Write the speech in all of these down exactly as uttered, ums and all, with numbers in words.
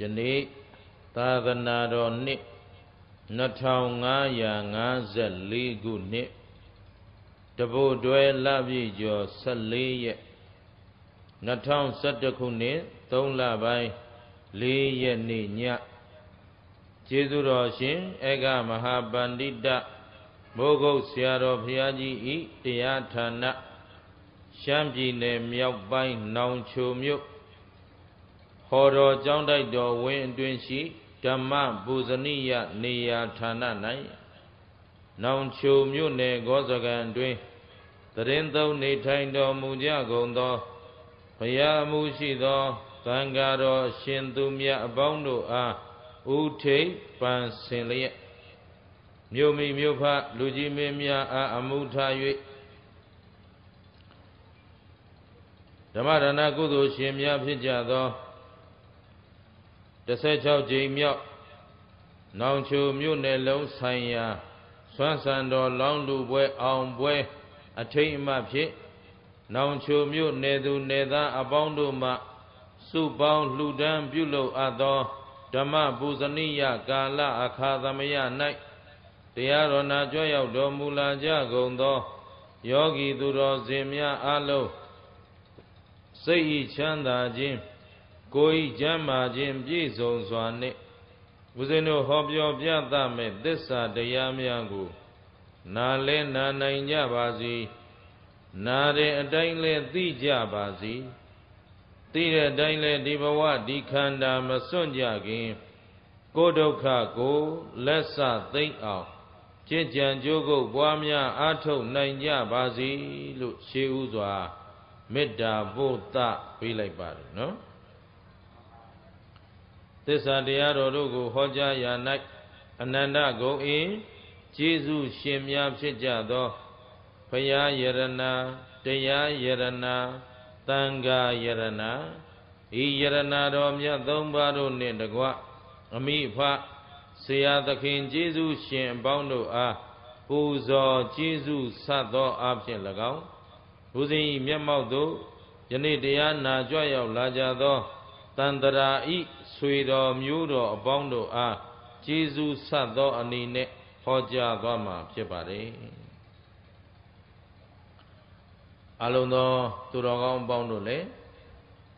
Jadi Taganaroni Nathaungayangazali Guni Dabudwe Labi Jo Saliye Nathaung Satakuni Tonglabai Liye Ninya Chiduroshin Ega Mahabandida Bogo Siaro Bhiaji I Tiyatana Shamji Ne Myakbai Naung Chumyuk Horo Jangdai Do Win Dwinshi Dhamma Bhuzaniya Niyatana Nai Naung Chumyuk Ne Gozagan Dwin Tarindau Nithai Do Muja Gondo Paya Mushi Do Tangaro Shindumya Abondo A Ute Pansinliya Myomi Myopa Lujime Mya A Amutha Yue Dhamadana Kudu Shemya Bhijado Dasai Chau Jimyok Nong Chu Myune Long Sanya Swansando Long Lubwe Aombwe Atei Ima Bhij Nong Chu Myune Du Neda Abondo Ma Subang Ludan Bulo Ado Dhamma Bhuzaniya Gala Akadamaya Nai Tiyarona Joyao Do Mula Jagondo Yogi Duro Zemya Alo Sei Chanda Jim Koi Jama Jim Jizong Zwane Uzeno Hobyo Byadame Desa Dayamyangu Nale Nanai Jabazi Nare Adaile Di Jabazi Tire Daile Dibawa Dikanda Masunjagi Kodoka Go Lesa Think Out Chinchan Jogo Bwamya Ato Nanya Bazi Lu Shi Uzwa Midda Bota Pilai Bari, no? Tisa Diaro Rogo Hoja Yanak Ananda Go in Jizu Shimya Shijado Paya Yerana Daya Yerana Tanga Yerana I Yerana Romya Dombaro Nindagwa Ami Pha Siyatakin Jizu Shin Baundo A Uzo Jizu Sato Abshin Lagao Uzi Myamaudu Yanidiyana Joya Lajado Tandara I Suido Muro Baundo A Jizu Sato Anine Hoja Dama Chebari Alondo Turagam Baundo Le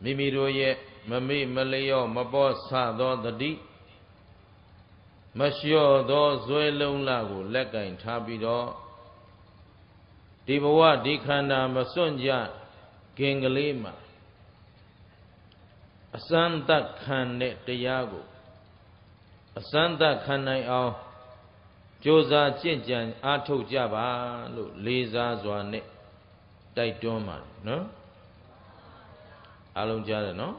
Mimiroye Mami Malayo Mabo Sato Dadi Masyo do zwe lung lagu lekain thabi do. Dibawa dikhanda masunja gengalima. Asanta khane tiyagu. Asanta khanai au. Joza chinjan athuk jaba lu leza zwa ne. Taitoma, no? Alum jada, no?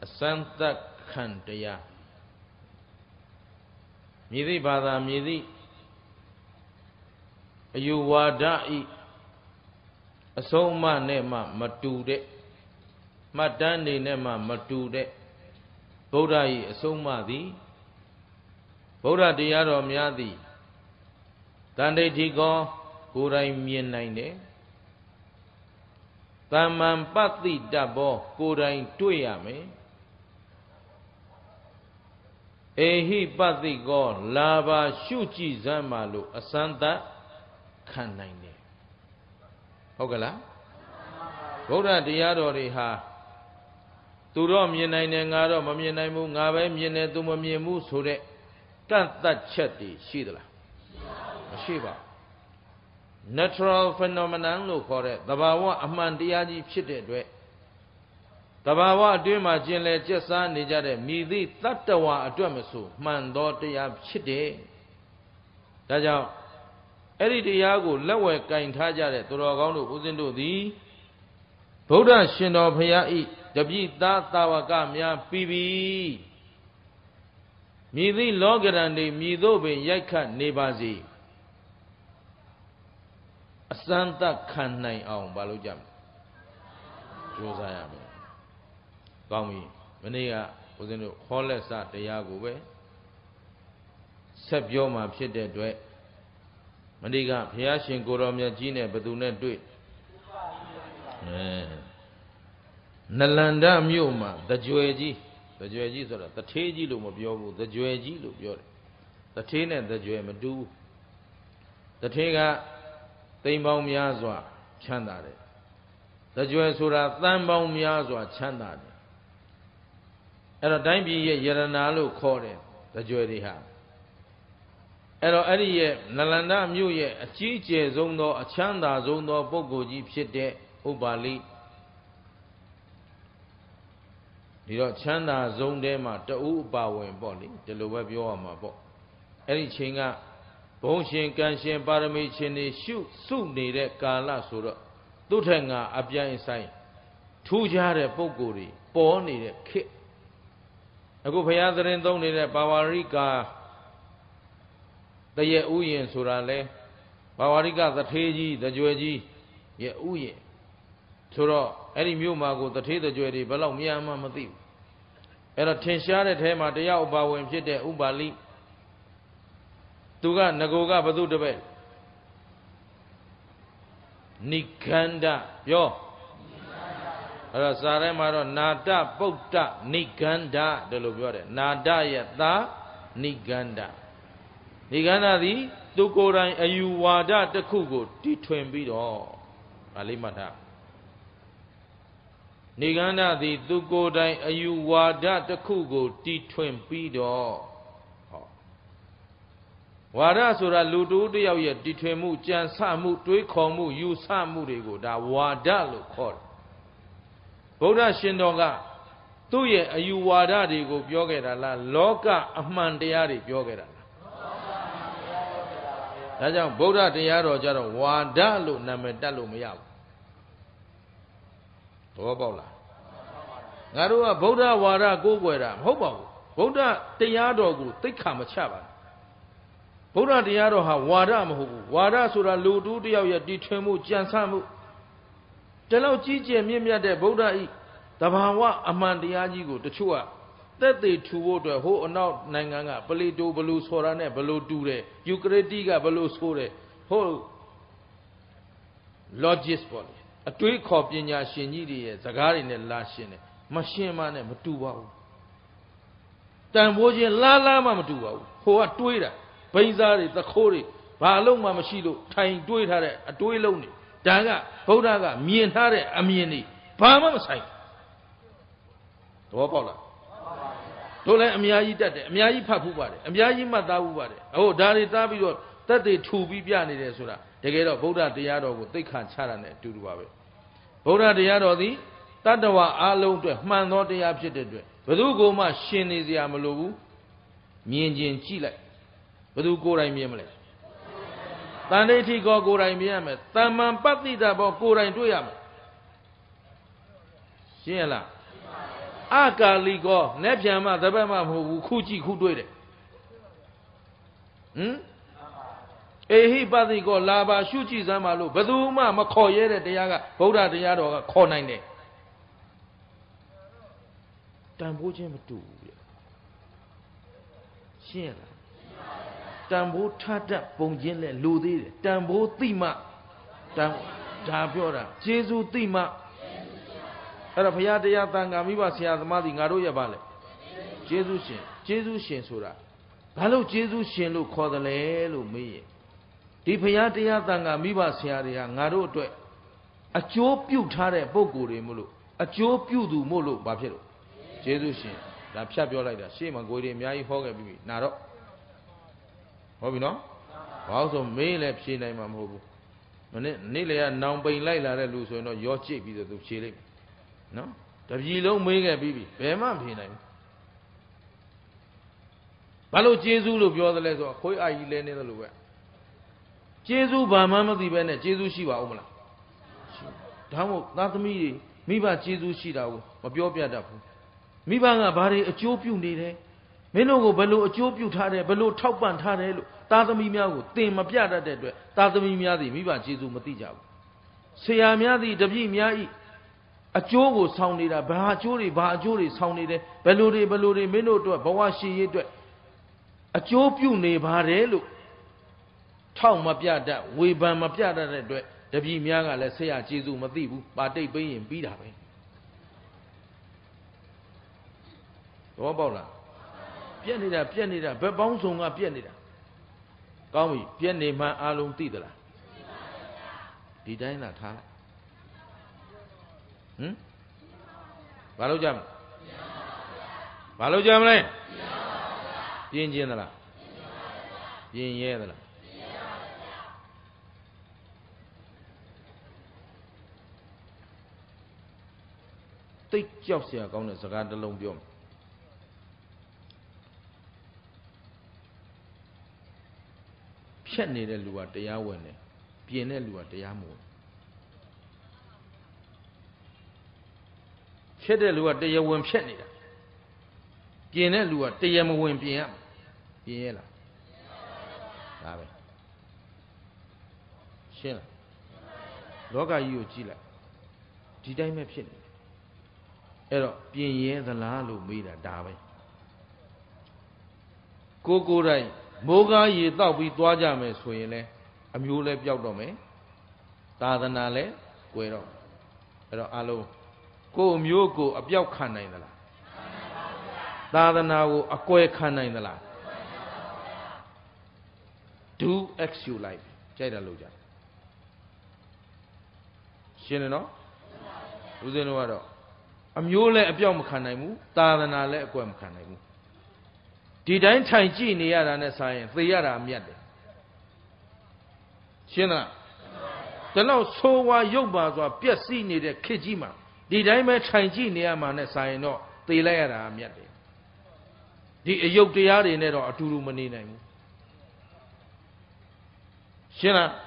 Asanta khan tiyagu. Midi bada midi ayuwadai asoma ne ma matude matani ne ma matude Buddha yi asoma di Buddha diyaro myadi tande diko kurai mien nai ne tamam patti dabbo kurai twei ya me Ehi pati go lava shuchi zamalu asanta khanaine. Hogala? Buddha diyaro reha. Turo myenaine ngaro mamyenaimu ngabai myene tumamyemu sure. Tanta chati shidala. Shiva. Natural phenomenon lo kore. Dabawa amandiyaji chite dwe. Tabawa Duma Jinle Chesa Nijade Midi Tatawa Adwamasu Mandotia Chide Daja Eridiago Lawe Kain Tajare Turagonu Uzindu the Buddha Shino Payai Dabi Tatawaka Mya Pibi Midi Logarande Midobe Yaka Nebazi Asanta Kanai Aum Balujam Josayami. Kami, mana uzinu kholeh sa tejagu be, sebjom abshe de duit, mana hiasin koromnya jine betulnya duit. Nalanda miuma, dajuaji, The Jeji Sora, the Teji Lumobiobu, the Jeji Lubiore, the Tin and the Jemadu, the Tega, the Maumiazwa, Chandare, the Jesura, the Maumiazwa, Chandare, and a time be Yeranalu called it, the Jeriha. And every year, Nalanda Mu Ye, a Chiche Zono, a Chanda Zono, Bogoji, Pshete, Ubali. Dilo chanda zone de ma tau ba wen bo ni de lo ba pyo ma bo ai ni chain ga bong shin kan shin parami chin ni shu su ni de kala so ro tu thai nga a pyan sai thu ja de pokko ri paw ni de khit aku phaya tarin thong ni de bawarika taye u yin so ra le bawarika tathe ji de jwe ji ye u yin so ro Any mule mago, the tailor jewelry, below me and Mamma Thief. And a ten shot at him at the Yauba and Jed Ubali Tuga Nagoga Badu the bed Nikanda, yo Rasaremaro, Nada, Bota, Nikanda, the Lubore, Nada Yata, Nikanda. Nigana the Tukora, and you wada the Kugo, T twenty beat all Alimata. Nigana the Dugo Dai Ayuwada the Kugo T twenty do Wada Sura Ludu de Yaya Ditemu Jan Samu Tui Komu, you Samu de Goda, Wada Lukor Boda Shindoga Tuye Ayuwada de Go Biogera, La Loka Amandiari Biogera. Raja Boda de Yaro Jaro, Wadalu Namedalu Miao. What about that? Garua, Boda, Wara, Goguera, Hobo, Boda, Tiado, Tikamachava, Boda, Tiado, Wada, Wada, Sura, Ludu, Dia, Ditemu, Jansamu, Telo, Gigi, Mimia, de Boda, Tabawa, Amandiago, the Chua, that they two water, who are not Nanganga, Belido, Balus, Horane, Belu Dure, Ukrediga, Balus, Hore, whole Logis body. A three copy in Yashini, Zagari, and Lashin, Mashima, and Matuwa. Then was in La Lama Matuwa, who are Twitter, Benzari, the Kori, Baloma Mashido, tying Twitter, a Twiloni, Daga, Bodaga, Mienhare, Amieni, Palma Sai. Topola. Tola Miai Dade, Miai Papuade, Miai Madawade, oh, Dari Davido, that they two be Biani Desura. Together, Buddha Diado, they can't challenge it to do away. Buddha Diado, the Tadawa, Alo, man, not the abjected. But who go my shin is the Amalobu? Mienjin Chile. But who go I meamless? Tanati go go I meamless. Taman Patti Dabo go I do yam. Siela Akali go, Nepiama, the Bama who Kuchi who do it. Hm? Ehi badi go laba shuji zamalu baduma makoyere deyaga boda deyaro ga kho nai ne tambo chin matu shin la tambo thatat bong chin le lu thi de tambo thi ma tam da pyo da jesu thi ma ara phaya deya tanga miba siya samadi nga do ya ba le jesu shin jesu shin so da ba lo jesu shin lo kho da le lo me Di Payatiya Tanga Miva Siaria Ngaro to a Joe Putare Bogore Mulu, a Joe Pudu Mulu Babero, Jesus, La Piabiola, Shima Gori Miai Hogabi, Naro Hobino, also Mele Pshina Mamobu. Nilea Nambai Laila Luso, no, your chip is the Chile. No, the Yellow Mega Bibi, Bema Pina. Balo Jesus, you're the letter, who are you learning the Lua? Jesus, by Mamma the Bennett, Jesus, she was. Not me, Miba Jesus, she down, or Biopia Dapu. Mibanga Bari, a chopu need, Menogo below a chopu tare, below top one tare, Tazamiago, Tim Mapiada dead, Tazamiadi, Miba Jesus Matija. Sayamiadi, Dabimiai, a chogo sounded a Bahajuri, Bahajuri sounded, Belode, Belode, Meno to a Bawashi, a chopu ne Barelo. Tau mapia da, we ban mapia da de, the be mianga, let's say, Jesu Madibu, but they be in Bida. What about that? Pianida, pianida, but bounce on a pianida. Gawi, pianida, my alum titla. Did I not have? Hm? Balojam. Balojam, eh? In general. In general. Take jobs here, going to surround the long jump. Pianid a lua de Yawene, Pianelua de Yamu. Shedelua de Yawem Shenida. Pianelua de Yamuem Piam. Piela. Shela. Loga you, Chila. Did I make Shenida? Ero Pian the Lalu made a Davi. Coco Ray. Moga ye thought we dwaja me swele, a mule biodome, Tadanale, Guero, Alo, Go Mugo, a biocana in the la Tadanago, a coecana in the la. Do ex you life, Jada Luja. Shenano? Uzenuado. A mule a biomcanamu, Tadanale, Guemcanamu. Did I try Genia and a science? They are a mad. China. The law so why Yobas or Piercing the Kijima. Did I make Changenia man a science? They are a mad. The Yogiari Nero or Turumani. China.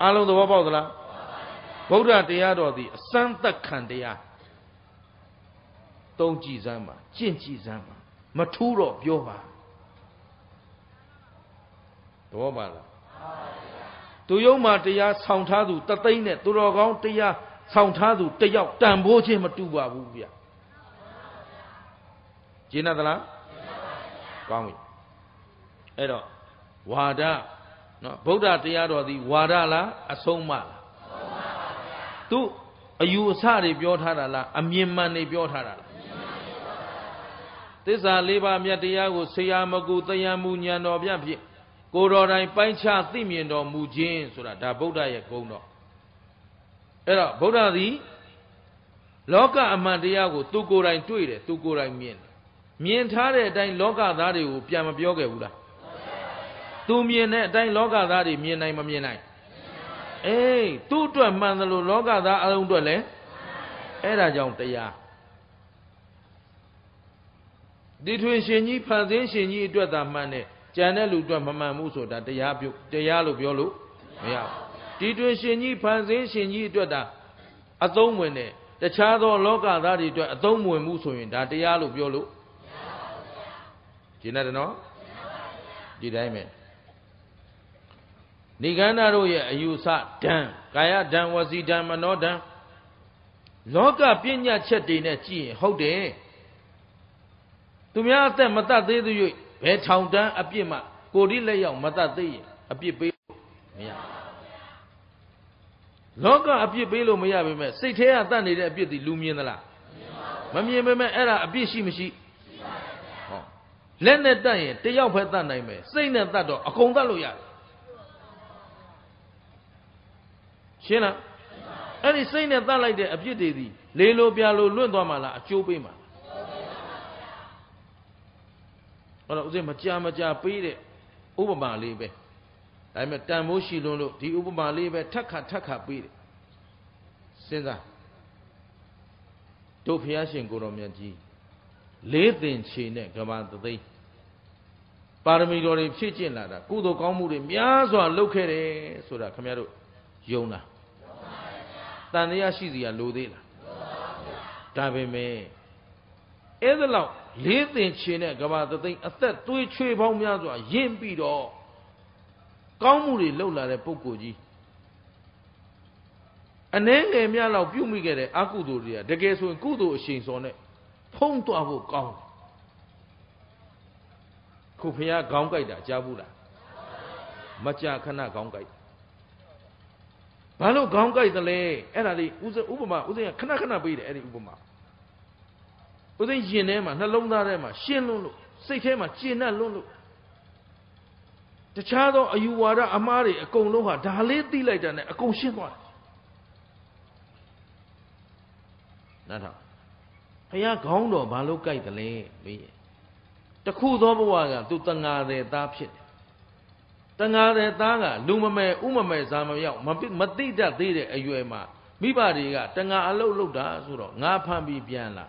Along the Wabola. Boda de Ado the Santa Candia. Don't Gizama. Jinjizama. Maturo Yoba. Tobala. To Yoma Tia Soundadu, Tatine, Turogon Tia Soundadu, Tia Tamboje Matuba Bubia. Jinadala? Come. Edo Wada. No, Boda Tiado, the Wadala, Asomala. Tu Ayusari Biotarala, Amyemane Biotarala. This are Leva Miatiago, Sayamago, Tayamunia, no Biapi, Goro, I find Chathimian or Mujin, so that Boda Yagono. Era Boda the Loca Amadiago, Tugora and Tuire, Tugora and Mien. Mientare, Dine Loga, Dari, Piama Bioga. Two Mien, Dine Loga, Dari, Mienai, Mienai. Eh, two to a Mandalo Loga, that alone dole. Era Jontea. Did we see any position you do that money? Janelu Dramma Muso that the Yabu, the Yalu Biolu? Did we see any position you do that? A dome winner, the child or local that is a dome Muso in that the Yalu Biolu? Did I know? Did I mean? Niganaroya, you sat down. Kaya down was he down and not down? Loka Pina Chetina Chi, how day? To me, I said, Mata de you, Betown, a pima, Godilla, Mata de, a pibelo. Longer a pibelo may have met. Sit here, done it a bit the Luminala. Mammy, era a bishimishi. Leonard Dine, the young person I may say that a condaluya. Shena, and it's saying that like the abjudi, Lelo Bialo Lundomala, a chubima. Well, the Majamaja paid Ubama leave. I met Damoshi Lulu, the Ubama leave, Taka Taka paid. Senda Dopiashin Goromiaji. Live in China, come out the day. Paramidori Chichin Lada, Kudo Komuri, Miazo, locate Soda Camero, Yona. Tania Shizia Ludila. Tabime. Edelao. Live in China, go out the thing. I said, do it trip home, Yazua, Yimbido. Comuri Lola de Pocoji. And then a Miala Bumigere, Akuduria, the guest with Kudo shins on it. Ponto Abu Gong. Kupia Gongaida, Jabula. Macha Kana Gongai. Balo Gongai the lay, and I was a Ubama, was a Kanakana beat, and Ubama. But then yin them and along that them, shin lulu, say them, chin and lulu. The child of Ayuara Amari, a con loha, the Halet delay than a con shin one. Nada. Payak Hondo, Balukai, the lay be. The cool Dobawaga, do Tanga de Dapshit. Tanga de Tanga, Lumame, Umame, Zamaya, Matida did a Uema. Mibari got Tanga alo loda, Zuro, Napambi Biana.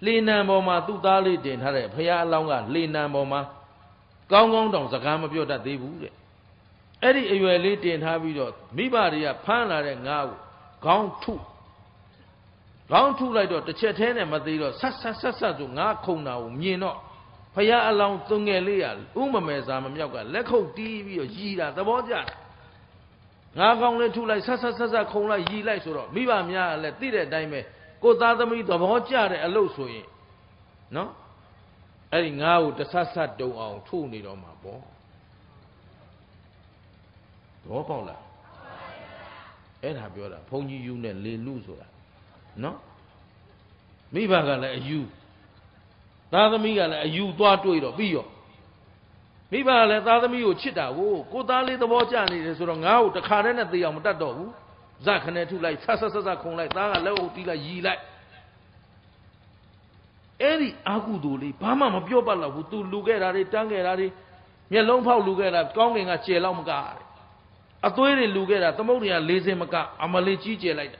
Lena Moma, two Dali, Din Hare, Paya Longa, Lena Moma. Gong Dong, Sakama Biota de Wood. Eddie Uelite and Havido, Mibari, a Pana and Gau, Gong two. Gong two like the Chetana Madido, Sasa Sasa to Nakona, Mino, Paya along Tungelia, Umame Zama Yoga, Leko D, Gida, the Bodja. Now gong le two like Sasa Sasa Kola, ye like Suro, Miba Mia, let it dime, go Dadami, the Bodja, and Losoy. No? And now the Sasa do on two need on my ball. Don't call that. And have your pony unit, Lelusura. No? Miba gala you. Dadami gala you, Dwato, Bio. Miba let Dadami chita, woo, go Dali the Bodjan is wrong out, the Karen at the Yamadado, Zakane to like Sasa Sasa Kong like that, low Tila ye like. Eri aguduli, bama mabiyobala hutu lugerari tangerari, mialong pau lugerari, kongeng a cielau mukar. Atuere lugerari, tamori a leze mukar, amalechi cielai.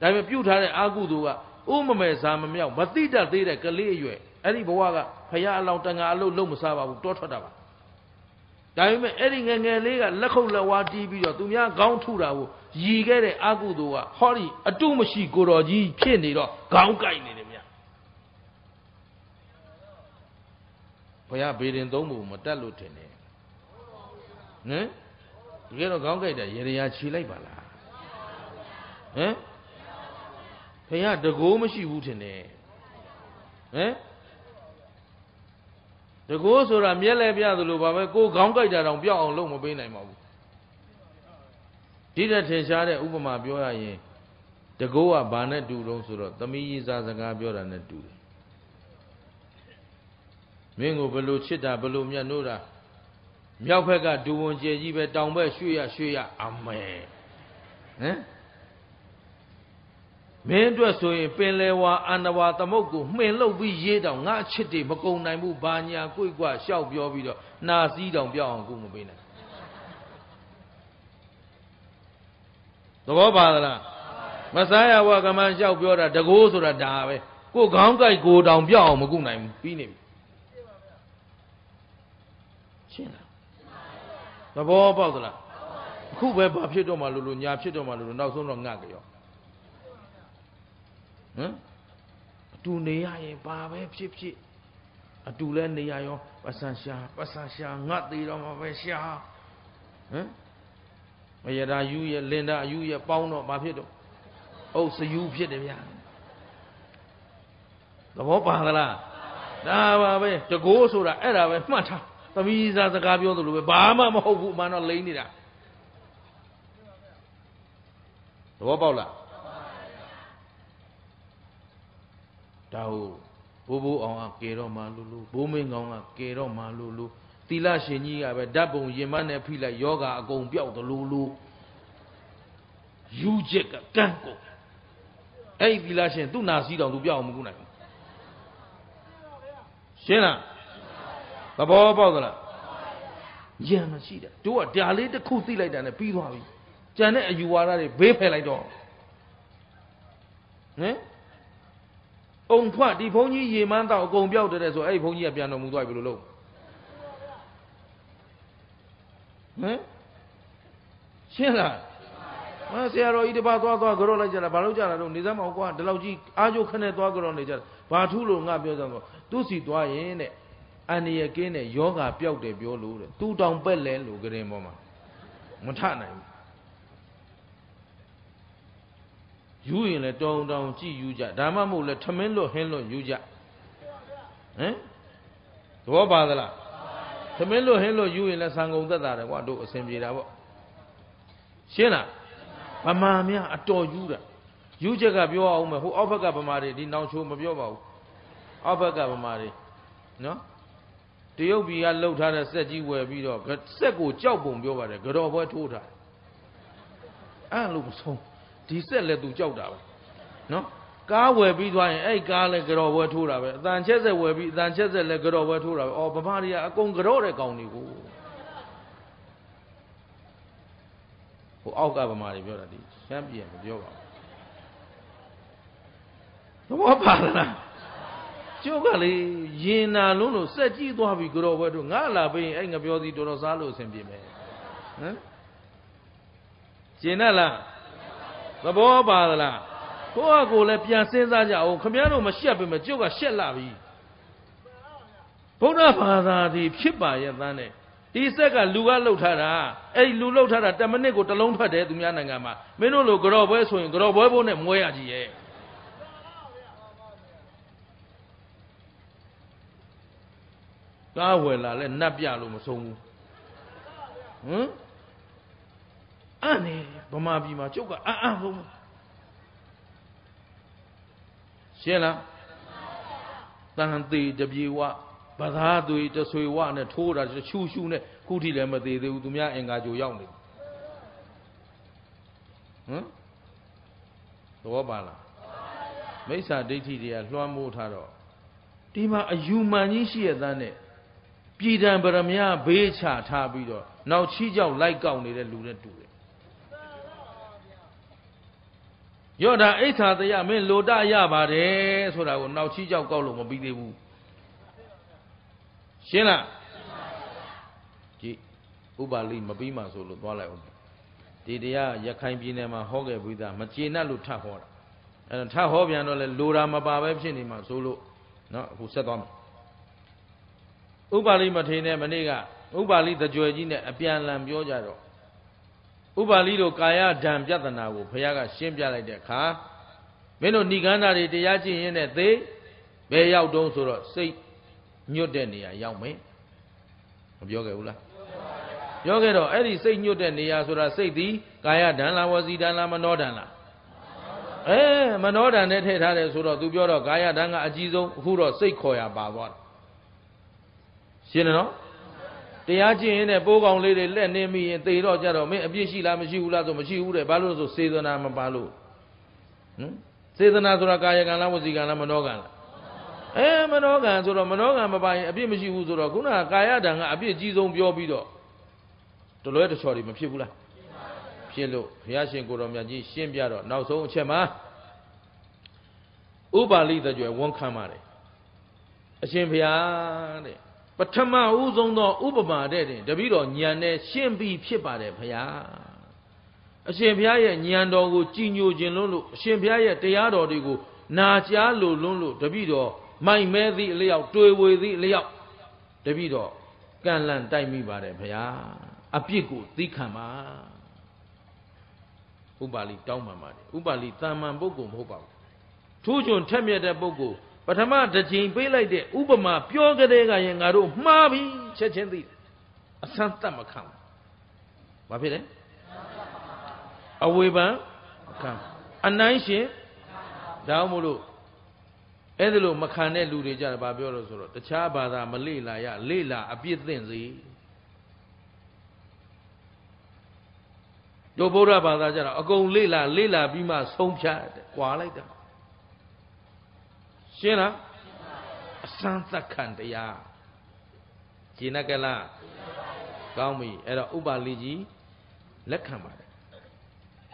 Tapi putihare agudua, umame sama miao, mati dah tidak kelihue. Eri bawa kaya alau tengah alau lom sawa hutu terdapat. Tapi eri ngengelega lekau lewati bija, tu miao kau turau, jigere agudua, hari adu masih koraji kini lo, kau kai ni. Paya berin dongmu mata lutene, eh? Kalau kau kaya jadi yang cilai bala, eh? Paya dagu masih utene, eh? Dagu seorang mialai biar dulu bawa kau kau kaya orang biar orang lom beri nama. Tidak tercari upama biar ye, dagu apa nak dudung surat, tapi ini zaman biar nak dudung. Mengo belu cita belu mian nora, miao pega dua je ibe dangbe suya suya amai, eh? Mentua soye penlewa anawa tamoku menlo biye dong ngah citi makong nai mu banya kui gua xiao biao bido nasi dong biao angku mu bina. Toko badala, masaya wa kaman xiao biao da dago sura dawe, ku kang kai ku dong biao makong nai mu bini. Cina, bawa apa tu lah? Kau bawa apa sih tu malu lu, nyap sih tu malu lu, nak suruh ngak yo. Hah? Tu niya ye, bawa apa sih sih? Tu lain niya yo, pasang siah, pasang siah, ngat di dalam apa siah? Hah? Maya dah you ye, lenda you ye, pauno apa sih tu? Oh seyu sih dia. Bawa apa tu lah? Dah bawa, jago sudah, eh dah bawa macam. Tapi zaman sekarang tu lupa, bama mahu buat mana lain ni dah. Tahu apa lah? Tahu, bubu orang kira malulu, bumi orang kira malulu. Tiada seni apa, dabung zaman ni pilih yoga agong biar tu lulu. Yujek kangkung. Eh tiada seni tu nasi dah tu biar mungkin. Siapa? Bapa apa tu lah? Jangan sih dah. Dua dia leh tak khusus lagi dah. Piluah ini. Jangan ayuara leh bebel lagi dah. Eh? Orang tua di Ponyi ye mandau kong biar terus. Eh Ponyi apa yang muda belum? Eh? Siapa? Masih ada ide bawa tua tua gerol lagi dah. Baru jalan tu. Nizam aku ada lauji. Aju kena tua gerol lagi dah. Batu lu ngah biar dah. Tu si tua ye ni. Ani yang kene yoga biar dia biar luar, tu dong belen luar ni mama, macam mana? You ini le dong dong si yuja, dah mamu le temen lo henlo yuja, eh? Dua badala, temen lo henlo you ini le sanggup dah dah le, waduh sembilan apa? Siapa? Pemahamian atau yuja, yuja kah biar awam, hu apa kah pemari di nauchu biar awam. Abaka Mari. No? Do you be a low tara said you were beat up? But Sego Jobum, you were a good over to that. I look so. He said, let do job down. No? God will be doing a garlic over to that. Danchese will be Danchese let good over to that. Or Bavaria, a congregate on you. Who all got a marriage? Champion, Joba. The war partner. Jogally, Gina Luno said you don't have to go over to Nala being Angabiodi to Rosalo and be made. Ginella, the war partner. Who are go let Piacenza or Camiano Machia be Majoga Shellavi? Bona Father, the Chiba Yavane. He said, Luga Lotara, a Lulotara, Tamanego, the Longa de Mianangama, Menolo Grove, so in Grove, and Moyaji. Gawella, let Nabialum so. Hm? Annie, Bomabi Machoka, ah, Shella, Tanti, Jabiwa. But how do it just we want to tour as a shoe sooner? Who did them at the Udumia and Gajo Young? Hm? The Wabala Mesa dated as one more taro. Dima a human easier than it. Peter and Baramia Becha Tabido. Now she's out like gown it and looted to it. Yoda eta the Yamin Loda Yabade, so I will now she's out Golo will be the woo. Shena, Ji Ubali Mabima Solo Dwala. Didia Yakaimjinema Hoga with a Machina Lutahora. And a Tahovian Lura Mabab Shinima Solo, no, who said on Ubali Matine Maniga, Ubali the Joyina, Apian Lam Yojaro. Ubalido Kaya Dam Jatanago, Payaga Shimjala de Ka. Meno Nigana de Yaji in a day. Bayao don't sort say. New Denia, young me of Yogula. Yogero, Eddie say New Denia, so I say thee, Gaya Dana was Idana Manodana. Eh, Manodan had a sort of Dubioro, Gaya Dana Ajizo, Huro, Sequoia Bawan. Sino? The Aji in a bogong lady let me and they don't make a Bishi Lamajula, Majiu, Balos of Sedona Mabalu. Sedona Gaya Gana was Igana Manogana. Eh, Manogan, so Manogan, my by a Bimashi Uzuraguna, Gayadanga, a Biji don't be obido. To let the story, my people. Pielo, Piashi Goromiaji, Shimbiaro, now so Chema Uba leader, you won't come at it. A Shimbiane. But Tama Uzon no Ubama dead, the Bido, Nyane, Shimbi Pipade, Pia. A Shimbia, Nyando, Gino, Genolo, Shimbia, Teado, Digo, Nacialo, Lulu, the Bido. My method lay out, do away the lay out. The widow can land time me by the pair. A big good, the camera. Ubali down my money. Ubali, Taman Bogo, Hobo. Two John Tamia de Bogo, but a man that Jane Bay like the Ubama, Pioga de Gayangaro, Mavi, Chechendi, a Santa Macam. Babile? A Weber? Come. A nice year? Down below. Edelo Makane Ludi Jarababiolo, the Chabada, Malila, Lila, a bit thinzy. Dobora Badajara, a go Lila, Lila, Bima's home child, Kualaita. Shena Santa Candia Chinagala Gaumi, Era Uba Liji, Lekama,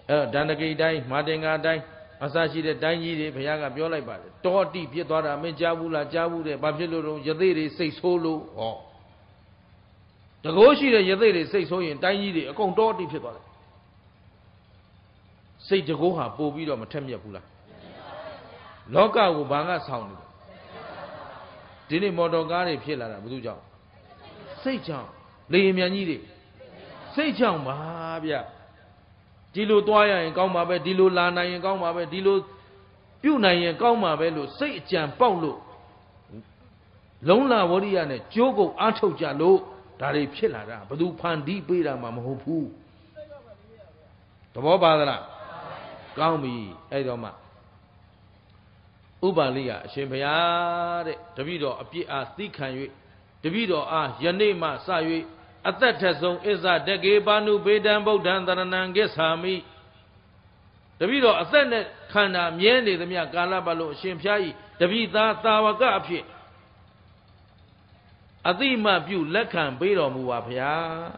Era Danagay Dai, Madenga Dai. Asashi the Dangi de Payaga Biola, but Torti Piedora, Mejabula, Jabu, the Babilo, Yadere say solo or the Goshi the Yadere say so in Dangi, a con Torti Piedora. Say Jagoha, Bobido, Matamia Pula. Loka Ubanga sound. Didn't Modogari Piela, Buja. Say John, Lay Mianidi. Say John, Mahabia. Dilo Doya and Gomabe, Dilo Lana and Gomabe, Dilo Puna and Gomabello, Say Jan Paulo Lona Wariane, Jogo Ato Jalo, Dari Pilara, Badu Pandi Bira Mamhopu. The Bobadra Gaumi Edoma Ubaliya Shembayare, Davido, Apia, Tikan, Davido, Ah, Yanema, Sayu, at that Tazon is a Degabanu, Bedambo, Dandanan, Gesami, Davido, Ascended Kana, Miene, the Mia Galabalo, Shemshai, Davida, Tawagapi, Adima, View, Lakan, Bedo, Muapia,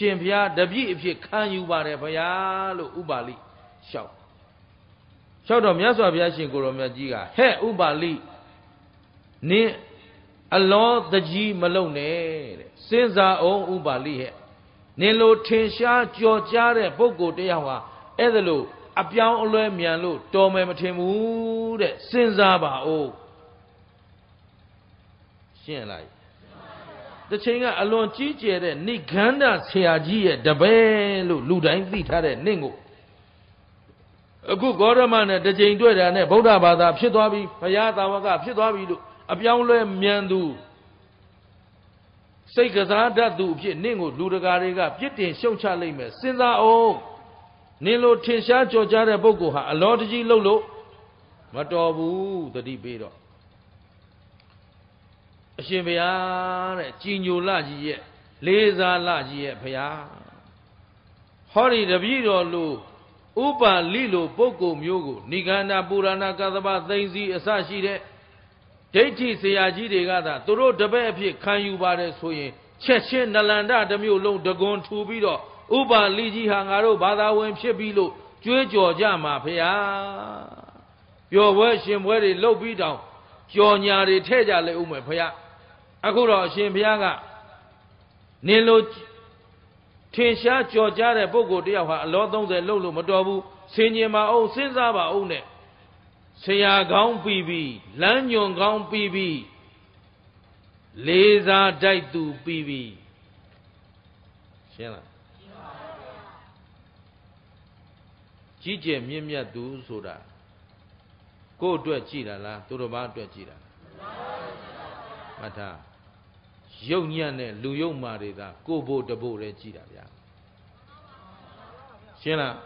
Shempia, Davi, if you can, you are a Payalo, Ubali, Shop. Shout out, Yaso Vyashin Goromajiga. Hey, Ubali. Ne Allah the G Malone. Senza O Ubali. Nelo Tensha, Georgia, Bogo Deawa, Edelo, Apiao Lemialo, Tome Matemu, Senzaba O. Shenai. The Chinga alone Chiche, Nikanda, Siaji, Dabelu, Ludan, Vitare, Ningo. A good government, the Jane Dwyer and Boda Bada, Psitabi, Payata, Waka, Psitabi, Abianle, Miandu, Sakazada, Du, Ningo, Ludagariga, Pitin, Shocha Lima, Sinza O, Nilo, Tinsha, Georgia, Bogoha, a Lodgy Lolo, Matabu, the debater. Shimbian, Ginu Laji, Leza Laji, Paya, Holly, the Vido Lu. Upa Lilo Boko Myogo, Nigana Burana Kazaba, Zainzi, Asashide, Deji Sayaji de Gaza, Toro Dabepi, Kanyubare Soye, Chechen Nalanda, Damiolo, Dagon Tubido, Upa Liji Hangaro, Badawem Shebilo, Juejo Jama Pea. Your worship where it low be down, Jonyari Teja Le Ume Pea, Akura Shempiaga, Nilo. Tinsha Georgia de Bogo de Yawa, Lordon de Lolo Madobu, Senema O Senzaba One, Seya Gaum P B, Lanyon Gaum P B, Leza Daitu P B. Shena Jije Mimia Du Soda Go to a Chira, la, to the Bad Chira. Mata. Young Yan, Luyo Marida, Gobo de Bore Chida. Shena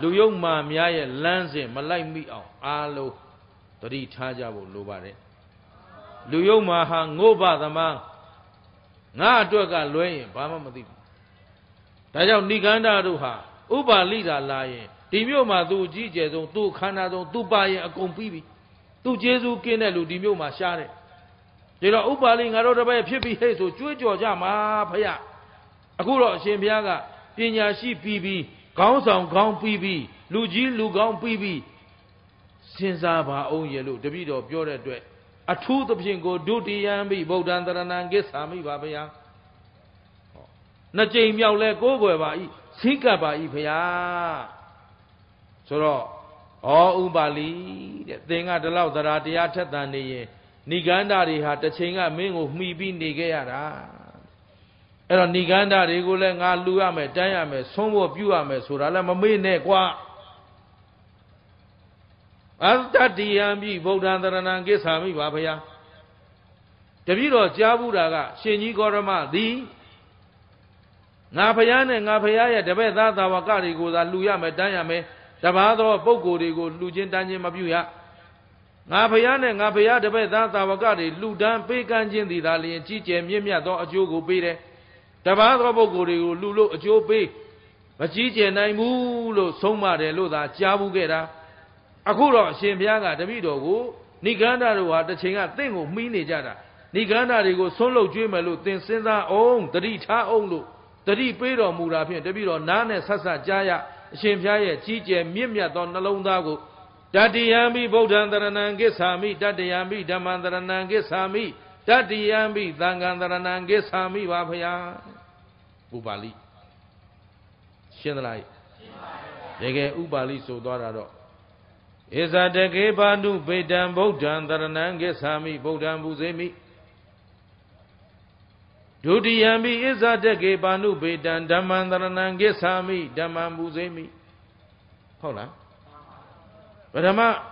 Luyo Mamia, Lanze, Malay Mio, Alo, Tari Tajabo, Lubare. Luyo Maha, Goba the man. Na Doga Luen, Bama Madi. Tajao Niganda Ruha, Uba Lida Laye, Dimioma do Jesu, do Canado, do Baye, a compibi, do Jesu Kenelu, Dimioma Share. They are Ubali, I wrote about Pippy Hazel, Juja, Ma Paya, Akura, Shempiaga, Pinyashi P B, Gonsan Gong P B, Luji Lugong P B, Sinzaba, O Yellow, the video of your address. A truth of Jingo, duty and be Bodandaran, guess Ami Babaya. Najay Miao let go by Sika by Ipaya. So, all Ubali, the thing at the loud that are the Atta than the Niganda had the Chinga Ming of me being Nigera. And on Niganda, regular Luame, Diame, some of you are Mesuralama Minegua. After the Ambi, Bodandaran, guess Ami Babaya. The Vito Jaburaga, Sheni Gorama, the Napayan and Napaya, the Beda Tawakarigo, the Luyame, Diame, the Bado Bogo, Lujin Danye Mabuya. Napayane, Napaya, the Beda Tawagari, Ludan, Pekanjin, the Dalian, Chiche, Mimia, do a Jogo Pere, Tabata Bogori, Lulo, a Jope, Machiche, Naimulo, Soma, de Luda, Jabugera, Akura, Shempiaga, the Vido, Niganda, the Chinga, thing of Minijada, Niganda, they go solo, Jimalo, then send our own, the Rita Olo, the Ripedo Murapi, the Vido, Nane, Sasa, Jaya, Shempiaga, Chiche, Mimia, Don Londago. Dadiyambi Bodhandaranange Sami, Dadiyambi Damandaranange Sami, Dadiyambi Dangandaranange Sami, Vapaya Ubali. Shenrai. Dege Ubali so Dorado. Is a dege Bandu Bedam Bodhandaranange Sami, Bodham Buzemi. Dudiyambi is a dege Bandu Bedan Damandaranange Sami, Damam Buzemi. Hold on. But Ama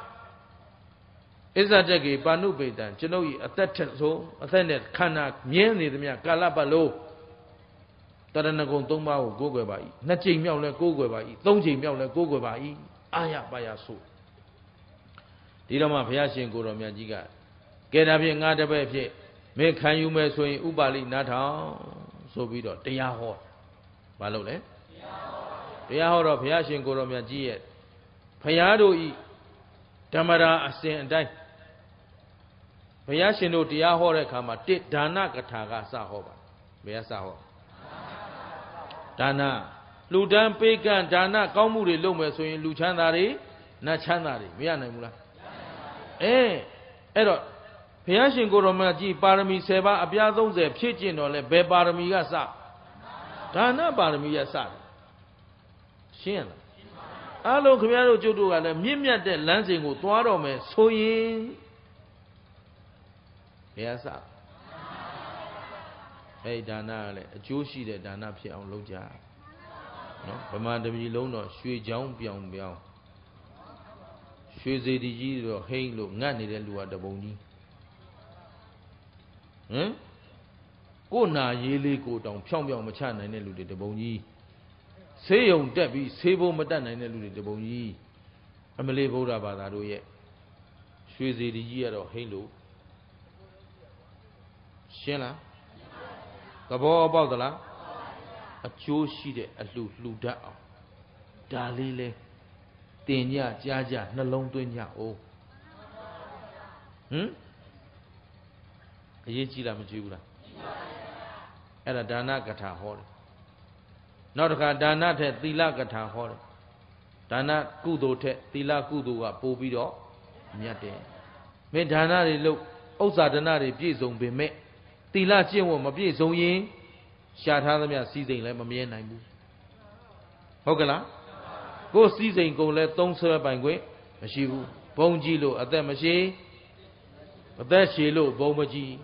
is a jaggy, Banubedan, Genoe, a tetzo, a tenet, Kanak, Mieni, the Mia, Calabalo, Taranagon, Tomao, Gogobai, Nachi Miao, Gogobai, Donji Miao, Gogobai, Aya Bayasu. Dirama Vyashin Guromya Jiga. Get up in Nadabe, make can you mess with Ubali Nata? So we don't. They are hot. Balole? They are hot of Vyashin Guromya Jiet. Payado e Tamara Asin and die. Vyashin no Diahore Kama did Dana Kataga Sahova. Vyasaho Dana. Ludan Pegan Dana Kamuri Lumes in Luchanari, Nachanari, Vianamula. Eh, Ero, Piashin Goromaji, Barami Seva, Abiazo, the Chichin or Be Barami Yasa. Dana Barami Yasa. Shin. Alo Kiaro Judu and a Mimia de Lansing Utuarome, Soyin Yasa. Hey Dana, Joshi de Dana Pian Loja. No, Pamada Milona, Shui Jong Bion Bion. Shui Zediji or Halo, Nani de Lua de Boni. Eh? Go na yele go down, Pyongyang Machan and eluded the Boni. Say on Debbie, Sabo Madana and eluded the Boni. I'm a labor about that, oh yeah. Shui Zediji or Halo. Shella. The ball about the la. A Joe Shide, a Lu Luda Dalile Denya, Jaja, Nalong Dunya. Oh, hm? A Yejila Majula at a Dana Gata Hall. Not a Dana Tet, Tila Gata Hall. Dana Kudo Tet, Tila Kudo, Bobido, Nyate. May Dana look, Osa Danari, Bison be met. Tila Jim, a Bison yin. Shad Hadamia seizing Lemmy and Namu. Hogala? Go seizing, go let Tom Sir Bangway, and she bone gilo at them, but there she low, Bomaji.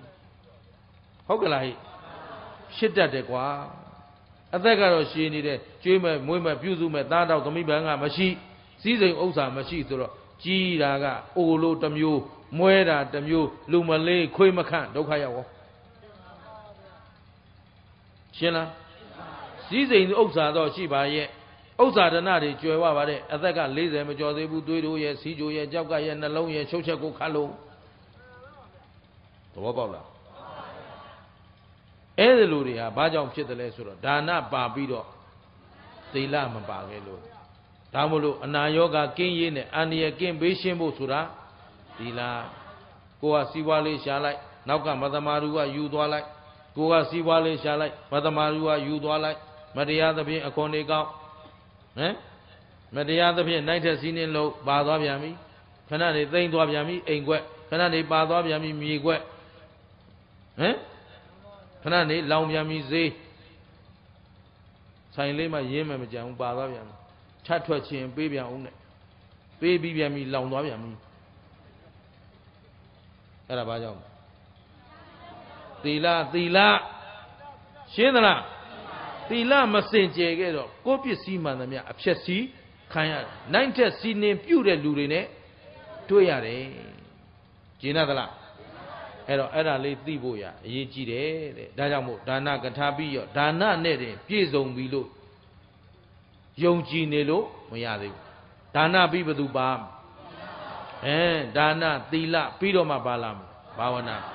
Hogala, shit that they qua. At that girl she needed, Jimmy, Mumma, Busum, and that out of me, Banga, Mashi, seizing Osa, Mashi, G. Daga, Olo, Tamu, Muera, Tamu, Lumale, Quemakan, Dokayawa. Shena, seizing the Osa or Shiba yet. Osa the Nadi, Joe, as I got lazy, majority would do yes, see you, yes, Jabga, and alone, yes, Shoshago, Kalo. The Wabola. Eluria, Bajam Chetalesura, Dana Barbido, the Lama Bagelo, Tamulu, and Nayoga, King Yin, and the again Bishimbo Sura, Dila, Goa Siwali, Shalai, Nauka, Mother Marua, you do like. Goa Siwale Shalai, Mother Marua, you do like Maria the Pia Conega, eh? Maria the Pia Night has seen in low, Badavami, Canadi, Rain to Aviami, Engue, Canadi, Badavami, Migue, eh? Canadi, Laumiami, Zay, Silema Yemajam, Badaviam, Chatwachi and Baby Own, Baby Yami, Laumiami, Arabajam. Tila, Tila, Shedra, Tila Massenje, Copia Simanamia, Chessi, Kaya, nine Chessi name Pure Lurine, Toyare, Ginadala, Era Lady Boya, Yejide, Dadamo, Dana Gatabio, Dana Nede, Pizon Vilo, Yonji Nelo, Moyade, Dana Bibadu Bam, and Dana, Tila, Pidoma Balam, Bawana.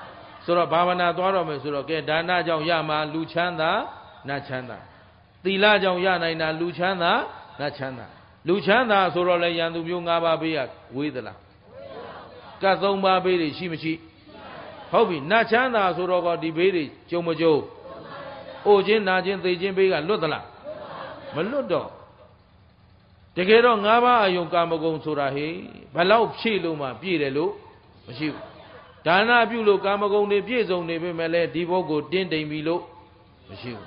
So Bhavana Dwara Mesura K Dana Jao Yama Luchanda Nachanda. Tila Jao Yana in a Luchanda Nachanda. Luchanda Sura Yandu Yunga Babia Widala. Kazomba Biri Shimichi. Hobi Nachanda Sura Dibiri Chomojo. Ojin Najin the Jimbiga Ludala. Maludo. Tegero Ngaba Ayunkamagon Surahi. Balau Shiluma Pirelu Mashiv. Dana Bulo Gamago ne Piezo Nebe Mele, Divogo, Dende Milo, Machine.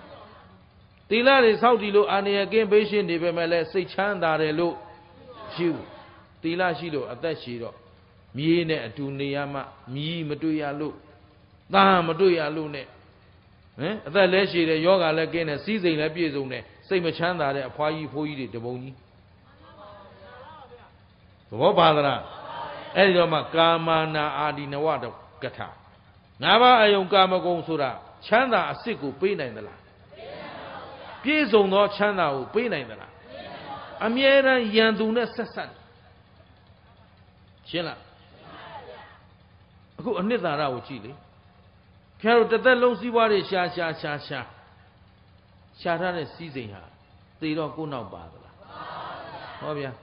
Tila is how Dilo, and again, Bashin Nebe Mele, say Chandarelo, Shiu. Tila Shilo, at that Shiro. Miene at Tuneyama, me Maduya Lu. Nah, Maduya Lune. Eh, at that Leshi, the Yoga again, and seizing a Piezo ne, say Machanda, a Pai for you, the Boni. The Wobadra. Eloma Kamana Adi Nawada Gata. Nava Ayongama Gonsura, Chanda a siku pina in the la. Piezo no Chanda pina in the la. Amiera Yanduna Sasan. Chena. Aku aneh dah rawa cili. Kalau tetap long siwaris sya sya sya sya, syaran es sihnya, tiada aku nak bahagilah. Apa ya?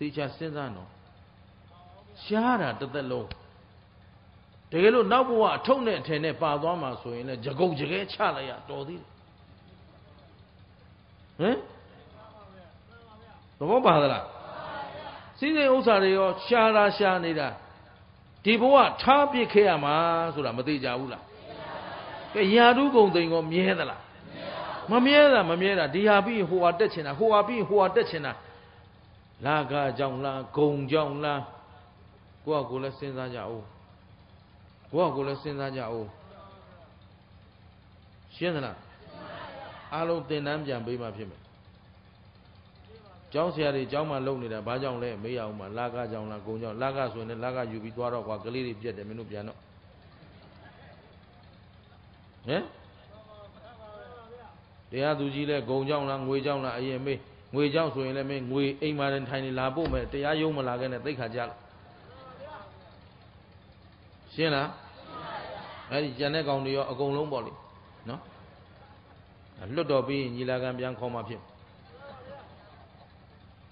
Tiada sendano. Syarat tetap long. Tegelu nak buat, cong ne, cene, paduan masuk ini, jago jaga cahaya ya, todi. Eh? Kamu bahagilah. Sini usariyo syara syani dah. Tiba-tiba campik kaya mas, sudah mesti jauh lah. Kehiadu kau tengok mieh dah lah. Mamieh dah, mamieh dah. Dia bi huat deh cina, huat bi huat deh cina. Laga jauh lah, gong jauh lah. Gua gula senja jauh. Gua gula senja jauh. Siapa lah? Alam tenam jam bima siapa? Jauh sehari jauh malam ni dah, bajau le, melayu malam, laga jauh lah, gunjau, laga suene, laga ubi dua orang kau kelirip je, minum je no. Eh? Dia tu jile gunjau lah, gunjau lah, aye me, gunjau suene me, gun, ini malam Thai ni labu me, dia ayam malaga ni tak kajal. Siapa? Hari jangan kau ni kau long boli, no? Lalu dobi ni laga yang kau maafin.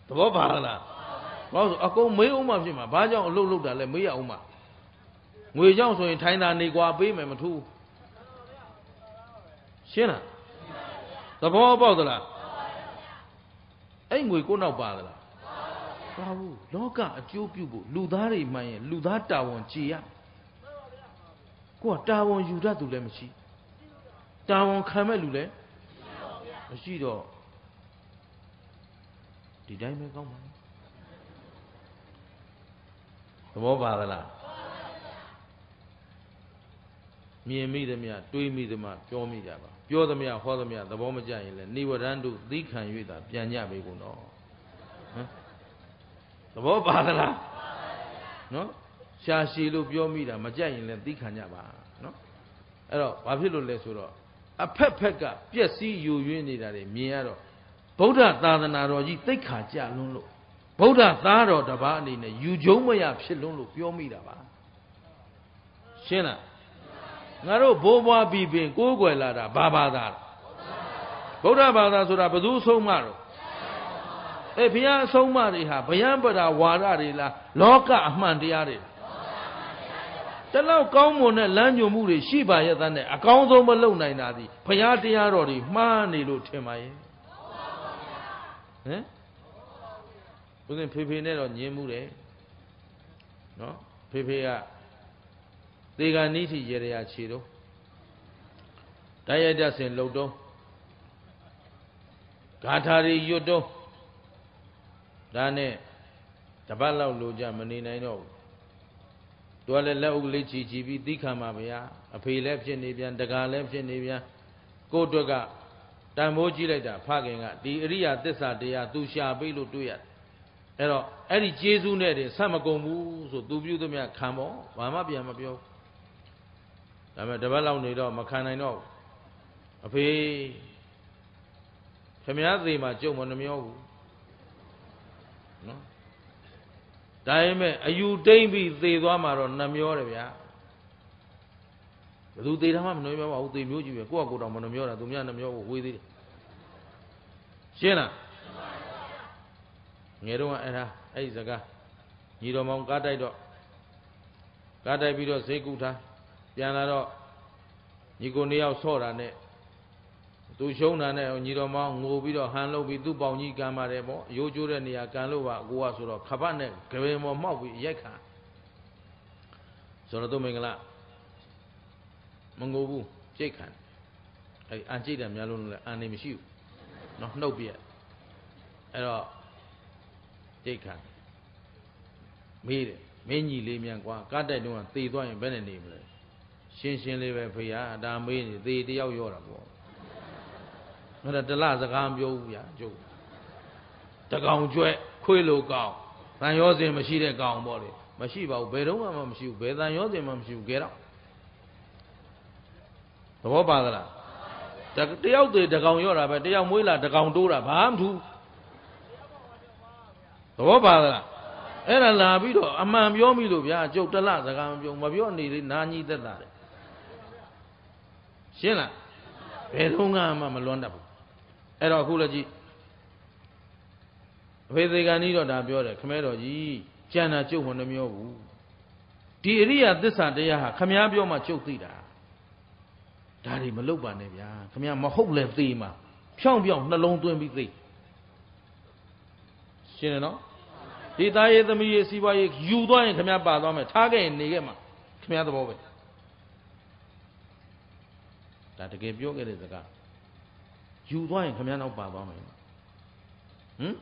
Tuh bahagilah. Kalau aku melayu macam ni, bajau lulu lulu dah le melayu macam. Melayu soalnya China ni gua bi memang tu. Siapa? Tuh bahagilah. Eh melayu nak bahagilah. Bahu, loka ciupiu, ludari main, ludar tawon cia. Gua tawon yuda tu le macam. Tawon khamel tu le. Macam itu. Di dalam kau mana? Semua bahagilah. Mie mie demian, tui mie demian, pio mie jaba, pio demian, kau demian, semua macam ini. Ni orang tu dikan juga, jangan begitu. Semua bahagilah. No, syasi lu pio mie dah macam ini dikan jaba. No, elok, apa itu lesuro? Apa peka, biasi yuyu ni dari mie elok. Buddha tadana roji teka jalan lu, Buddha taro dapat ni ne yujoma ya psilun lu piomi dapat. Siapa? Ngaruh boba bibin kugoi lada baba dar. Buddha baba sudah betul somaro. Eh biar somari ha, biar berdawarari lah, loka aman diari. Kalau kau mana lanjut muri siapa yang tanda? Kau tu malu naik nadi, biar diarori mana lu cemai. Huh? Bukan P P ni orang nyemu le, no? P P ya, tiga ni si jeriya ciro, daya jasa lodo, kathari yodo, dana, tabalau loja manina ino, dua lelau leci cibi dikah mabaya, api lepsi ni bian, daga lepsi ni bian, kodoga. Dan moji leda, pakai ngah. Di ria desa dia tu siapa itu tu ya. Elo, eri Yesus ni ada sama kamu, so tu biu tu mia kamo, mama biar mama biar. Kami dapat lau ni dah makanan ini. Apa? Kami ada di macam mana miao? No. Tapi me ayu demi dua maron namio le biar. Betul tidak mahu namio mahu tu miao juga. Kuah kurang mana miao lah, tu miao namio kui tidak. Siapa? Ngeru ada, eh zaga. Ni do mahu kadai do, kadai bido sekuta. Yang ada, ni kau ni awal sorane. Tu sorane, ni do mahu ngopi do, hanlo bido bau ni kamera mo, yojure ni akan lupa kuah surok. Kapan ni? Kebaya mau mau biarkan. Soalnya tu mengela. Mengobu, cekan. Anjir dah melalui animasiu, nak naubia. Elok, cekan. Mere, menyi lemian kuah. Kadai dengan tiada yang benar ni mula. Sen-sen lewat pria, dah meni tiada yang jauh ramu. Mana telah sekarang jauh ya jauh. Tegang jauh, kui lu kau. Tan yose masih le kau boleh. Masih bau berong, masih berdan yose masih gerak. Semua bahagilah. Dia tu dekang yo lah, dia mui lah dekang dua lah, faham tu. ဘောပါလားအဲ့ဒါလာပြီးတော့အမှန်ပြောမိလို့ဗျာကျုပ်တလစကားမပြောမပြောနေလေနာညီသက်တာတယ်ရှင်းလားဘယ်တော့မှမလွန်းတတ်ဘူးအဲ့တော့အခုလည်းကြည့်အဖေသေကံဤတော့ဒါပြောတယ်ခမဲတော်ကြီးကျန်တာကျုပ်ဟောနှမျောဘူးဒီအရိယာသစ္စာတရားဟာခမည်းပြောမှကျုပ်သိတာဒါတွေမလုပ်ပါနဲ့ဗျာခမည်းမဟုတ်လဲသိမှာဖြောင်းဖြောင်းနှလုံးသွင်းပြီးသိရှင်းတယ်နော်ဒီသားရေးသမီးရေးစီးပွားရေးယူသွားရင်ခမည်းပါသွားမယ်ထားခဲ့ရင်နေခဲ့မှာခမည်းသဘောပဲဒါတကယ်ပြောခဲ့တဲ့စကားယူသွားရင်ခမည်းနောက်ပါသွားမယ်ဟမ်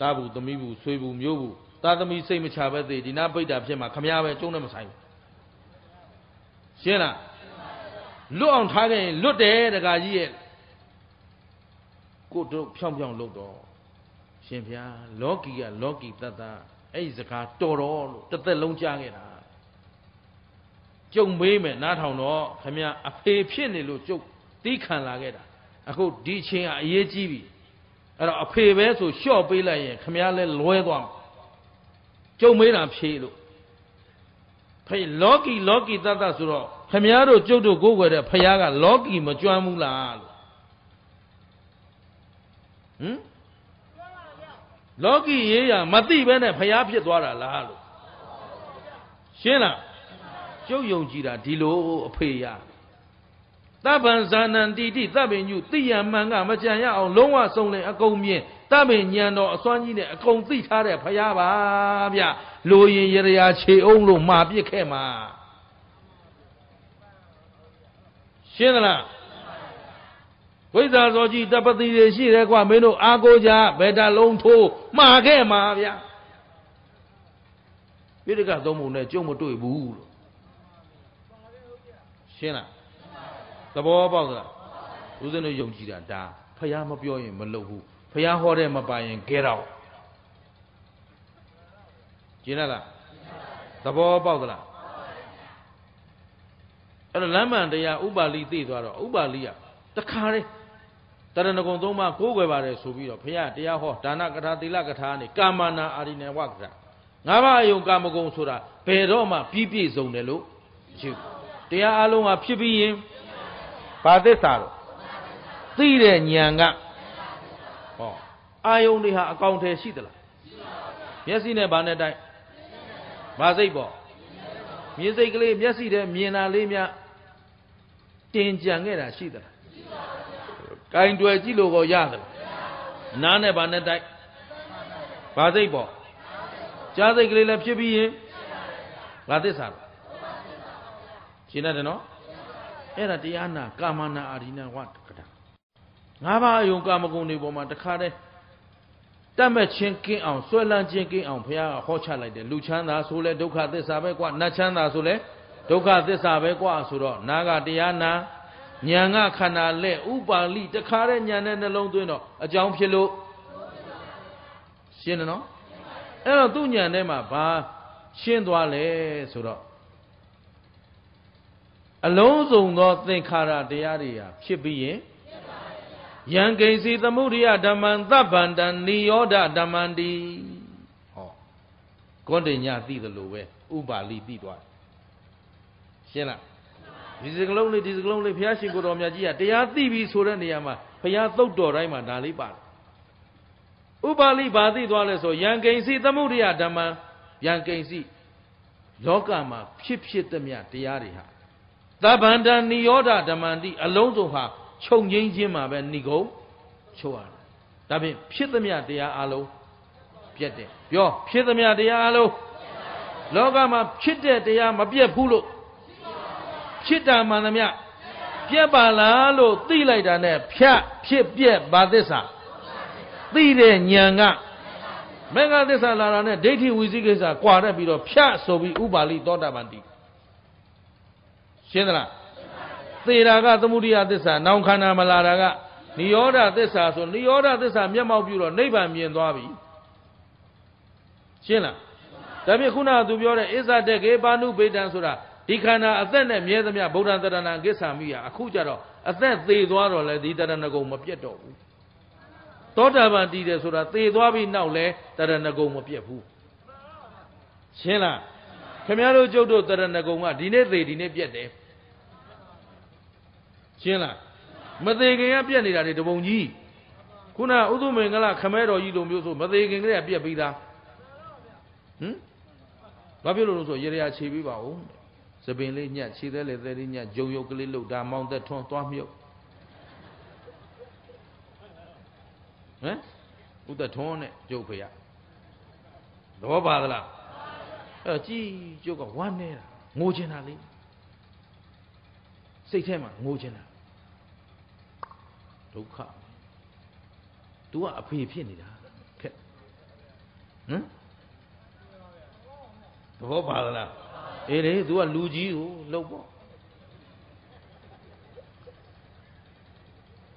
တားဘူးသမီးဘူးဆွေးဘူးမျိုးဘူးသာသမီစိတ်မချပဲသေးဒီနာပိတ်တာဖြစ်မှာခမရပဲကျုံးနဲ့မဆိုင်ဘူးရှင်းလားလွတ်အောင်ထားခဲ့ရင်လွတ်တယ်တကကြီးရဲ့ကိုတို့ဖြောင်းဖြောင်းလုပ်တော့ရှင်ဖျားလောကီကလောကီတတ်တာအဲ့ဒီစကားတော်တော်လို့တစ်သက်လုံးကြားခဲ့တာကျုံမေးမယ်နားထောင်တော့ခမရအဖေဖြစ်နေလို့ကျုပ်တီးခံလာခဲ့တာအခုဒီချင်းကအရေးကြီးပြီအဲ့တော့အဖေပဲဆိုလျှော့ပေးလိုက်ရင်ခမရလဲလွဲသွားမှာကျုံမေးတာဖြေလို့ဖေလောကီလောကီတတ်တဆိုတော့ခမရတို့ကျုပ်တို့ကိုးကွယ်တဲ့ဖခင်ကလောကီမကြွမ်းဘူးလားလို့ဟမ်လောကီရေးရမသိပဲနဲ့ဖခင်ဖြစ်သွားတာလားလို့ရှင်းလားကျုပ်ယုံကြည်တာဒီလိုအဖေရသဗ္ဗံဇာနံတိတိသဗ္ဗညုသိယမှန်ကမကြံရအောင်လုံးဝစုံလင်အကုန်မြင်တပင်ညံတော်အစွမ်းကြီးနဲ့အကုန်သိထားတဲ့ဖရားပါဗျလိုရင်ရရာခြေအောင်လို့မှာပြစ်ခဲ့မှာရှင်းသလားဝိဇ္ဇာဇောကြီးတပတိတွေရှိတယ်ကွာမင်းတို့အာကိုကြဘယ်တလုံးထိုးမှာခဲ့မှာဗျပြိတ္တကသုံးပုံနဲ့ကြုံမတွေ့ဘူးလို့ရှင်းလားသဘောပေါက်လားဦးဇင်းတို့ယုံကြည်တာဒါဖရားမပြောရင်မလုပ်ဘူးဖျားဟောတဲ့မပါရင်ကဲတော့ကျင်းလားသဘောပေါက်သလားအဲ့တော့လမ်းမှန်တရားဥပါလိသိသွားတော့ဥပါလိကတခါတည်းတရဏဂုံသုံးပါးကိုးကွယ်ပါတယ်ဆိုပြီးတော့ဖျားတရားဟောဒါနကထာသီလကထာနဲ့ကာမနာအာရိနဝကထာငါးပါးအယုံကာမဂုဏ်ဆိုတာဘယ်တော့မှပြည့်ပြည့်စုံတယ်လို့ယူတရားအလုံးဟာဖြစ်ပြီးရင်ဘာသစ္စာတော့သိတဲ့ဉာဏ်ကဟောအာယုန်တွေဟာအကောင်ထဲရှိသလားရှိပါဘူးမျက်စိနဲ့ဘာနဲ့တိုက်ဘာစိတ်ပေါ့မြင်စိတ်ကလေးမျက်စိထဲမြင်တာလေးများတင်ကြံခဲ့တာရှိသလားရှိပါဘူးကင်တွယ်ကြည့်လို့ကောရသလားနားနဲ့ဘာနဲ့တိုက်ဘာစိတ်ပေါ့ကြားစိတ်ကလေးလည်းဖြစ်ပြီးရင်ငါသစ္စာပါရှင်းရတယ်နော်အဲ့ဒါတရားနာကာမနာအာရိနဝကတာငါးပါးအယုံကာမဂုဏ်တွေပေါ်မှာတခါတည်းတတ်မဲ့ချင်းကင်းအောင်ဆွဲလန်းချင်းကင်းအောင်ဘုရားကဟောချလိုက်တယ်လူချမ်းသာဆိုလဲဒုက္ခသစ္စာပဲကွာနတ်ချမ်းသာဆိုလဲဒုက္ခသစ္စာပဲကွာဆိုတော့နာကတရားနာဉာဏ်ကခန္ဓာလက်ဥပါလိတခါတည်းဉာဏ်နဲ့နှလုံးသွင်းတော့အကြောင်းဖြစ်လို့ရှင်းတယ်နော်အဲ့တော့သူ့ဉာဏ်ထဲမှာဘာရှင်းသွားလဲဆိုတော့အလုံးစုံသောသင်္ခါရတရားတွေဟာဖြစ်ပြီးရင်ယံကိဉ္စီသမုဒိယဓမ္မံသဗ္ဗန္တံနိရောဓဓမ္မံတိဟောကွန်တညသိသလိုပဲဥပါလိသိသွားရှင်းလားဒီစကလုံးလေးဒီစကလုံးလေးဘုရားရှင်ကိုတော်မြတ်ကြီးကတရားသိပြီဆိုတဲ့နေရာမှာဘုရားသုတ်တော်တိုင်းမှာဒါလေးပါတယ်ဥပါလိဘာသိသွားလဲဆိုယံကိဉ္စီသမုဒိယဓမ္မံယံကိဉ္စီလောကမှာဖြစ်ဖြစ်သမျှတရားတွေဟာသဗ္ဗန္တံနိရောဓဓမ္မံတိအလုံးစုံဟာခြုံငိမ့်ခြင်းမှာပဲဏိကုံချုပ်ရတယ်။ဒါဖြင့်ဖြစ်သမျှတရားအလုံးပြတ်တယ်။ပြောဖြစ်သမျှတရားအလုံးလောကမှာဖြစ်တဲ့တရားမပြတ်ဘူးလို့ဖြစ်တာမှန်သမျှပြတ်ပါလားလို့သိလိုက်တာနဲ့ဖြတ်ဖြစ်ပြတ်ဘာသစ္စာသိတဲ့ဉာဏ်ကမင်္ဂသစ္စာလာတာနဲ့ဒိဋ္ဌိဝိသိကိစ္စကွာတတ်ပြီးတော့ဖြတ်ဆိုပြီးဥပါလိသောတာပန်တိရှင်းသလားသေတာကသမုဒိယသစ္စာနောင်ခန္ဓာမလာတာကနိရောဓသစ္စာဆိုနိရောဓသစ္စာမျက်မှောက်ပြုတော့နိဗ္ဗာန်မြင်သွားပြီရှင်းလားဒါဖြင့်ခုနကသူပြောတဲ့အစ္ဆဒကေပါဏုပေတံဆိုတာဒီခန္ဓာအသက်နဲ့မြဲသမျှဗုဒ္ဓံတရဏံကိစ္ဆာမိယအခုကြတော့အသက်သေသွားတော့လဲဒီတရဏဂုံမပြတ်တော့ဘူး သောတာပန်တည်တယ်ဆိုတာသေသွားပြီးနောက်လဲတရဏဂုံမပြတ်ဘူးရှင်းလားခင်ဗျားတို့ကျုပ်တို့တရဏဂုံကဒီနေ့သေဒီနေ့ပြတ်တယ်ရှင်းလားမသေးခင်ကပြတ်နေတာလေတပုံကြီးခုနဥသုမင်္ဂလခမဲတော်ကြီးလိုမျိုးဆိုမသေးခင်ကလေးကပြတ်ပြီးသားဟမ်ဘာဖြစ်လို့လဲဆိုရေရရာခြေပြီးပါဦးစပင်လေးညက်ခြေသေးလေသေးလေးညက်ဂျုံရုပ်ကလေးလှုပ်တာမောင်းသက်ထွန်းသွားမြုပ်ဟမ်ဥသက်ထွန်းနဲ့ကျုပ်ဖေရသဘောပါသလားအဲ့ကြည်ကျုပ်ကဝမ်းနေတာငိုချင်တာလေစိတ်ထဲမှာငိုချင်တာဒုက္ခ तू ကအဖေဖြစ်နေတာခက်ဟမ်သဘောပါလားအေးလေ तू ကလူကြီးကိုလှုပ်ပေါ့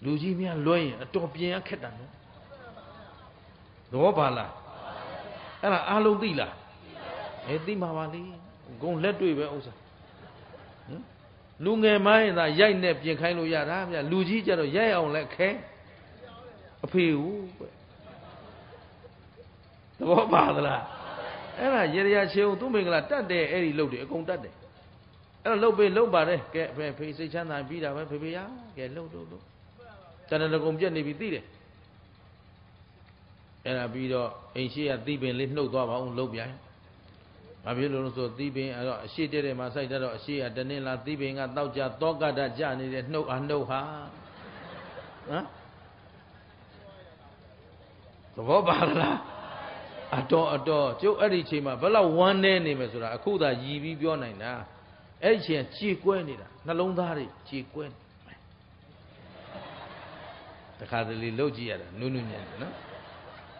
လူကြီးများလွှဲရင်အတော်ပြင်ရခက်တာနော်သဘောပါလားအဲ့ဒါအားလုံးသိလားအေးသိမှာပါလေဂုံလက်တွေ့ပဲဥစ္စာဟမ်လူငယ်မိုင်းသာရိုက်နဲ့ပြင်ခိုင်းလို့ရတာဗျလူကြီးကြတော့ရိုက်အောင်လဲခဲအဖေဟုတ်ပဲသဘောပါသလားအဲ့ဒါရေရချေုံသူ့မင်္ဂလာတတ်တယ်အဲ့ဒီလှုပ်တယ်အကုန်တတ်တယ်အဲ့တော့လှုပ်ပေးလှုပ်ပါတယ်ကဲအဖေဖေစိတ်ချမ်းသာပြီးတာပဲဖေဖေရကဲလှုပ်လှုပ်လှုပ်တဏ္ဍကုံပြက်နေပြီသိတယ်အဲ့ဒါပြီးတော့အိမ်ရှိရသီးပင်လေးနှုတ်သွားပါအောင်လှုပ်ပြန်အပြည့်လုံးဆိုသီးပင်အဲ့တော့အရှိတဲတဲ့မှာစိုက်တဲ့တော့အရှိကတနင်္လာသီးပင်ကတောက်ကြတောကတာကြနေတဲ့နှုတ်အနှုတ်ဟာဟမ်သဘောပါလားအတော်အတော်ကျုပ်အဲ့ဒီချိန်မှာဘယ်လောက်ဝမ်းနေနေမယ်ဆိုတာအခုသာရည်ပြီးပြောနိုင်တာအဲ့ဒီချိန်ကြေကွဲနေတာနှလုံးသားတွေကြေကွဲတခါတလေလှုပ်ကြည့်ရတာနုနုညံ့နော်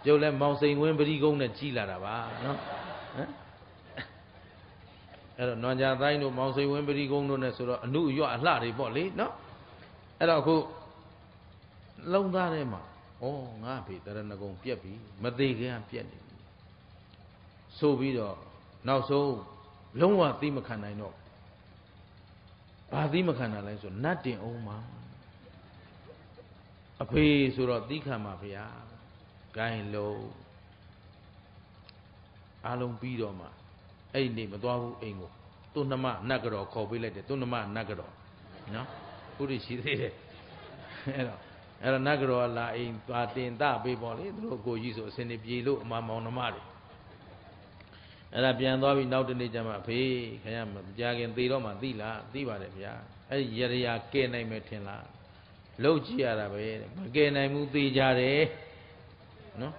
ကျုပ်လည်းမောင်စိန်ဝင်းပရိကုံးနဲ့ကြီးလာတာပါနော်ဟမ်အဲ့တော့နွန်ကြတိုင်းတို့မောင်စိန်ဝင်းပရိကုံတို့နဲ့ဆိုတော့အနုအရွအလှတွေပေါ့လေနော်အဲ့တော့အခုလုံသားထဲမှာဩငါဖေတရဏဂုံပြက်ပြီမသေးခင်ကပြက်နေပြီဆိုပြီးတော့နောက်ဆုံးလုံးဝသီးမခံနိုင်တော့ဘာသီးမခံနိုင်လဲဆိုနတ်တင်အောင်မှာအဖေဆိုတော့သီးခံပါဗျာဂိုင်းလုံးအလုံးပြီးတော့မှာအဲ့နေမသွားဘူးအိမ်ကိုသူ့နှမနတ်ကတော်ခေါ်ပေးလိုက်တယ်သူ့နှမနတ်ကတော်နော်ဥရိရှိသေးတယ်အဲ့တော့အဲ့တော့နတ်ကတော်ကလာအိမ်ပါတင်တပေးပေါ့လေသူတို့ကိုကြီးဆိုအစင်းနေပြေလို့အမမောင်နှမတွေအဲ့ဒါပြန်သွားပြီးနောက်တနေ့ကျမှဖေးခင်ဗျာမကြခင်သေတော့မှသိလားသိပါတယ်ဗျာအဲ့ရရရာကဲနိုင်မယ်ထင်လားလှုပ်ကြည့်ရတာပဲမကဲနိုင်ဘူးသေကြတယ်နော်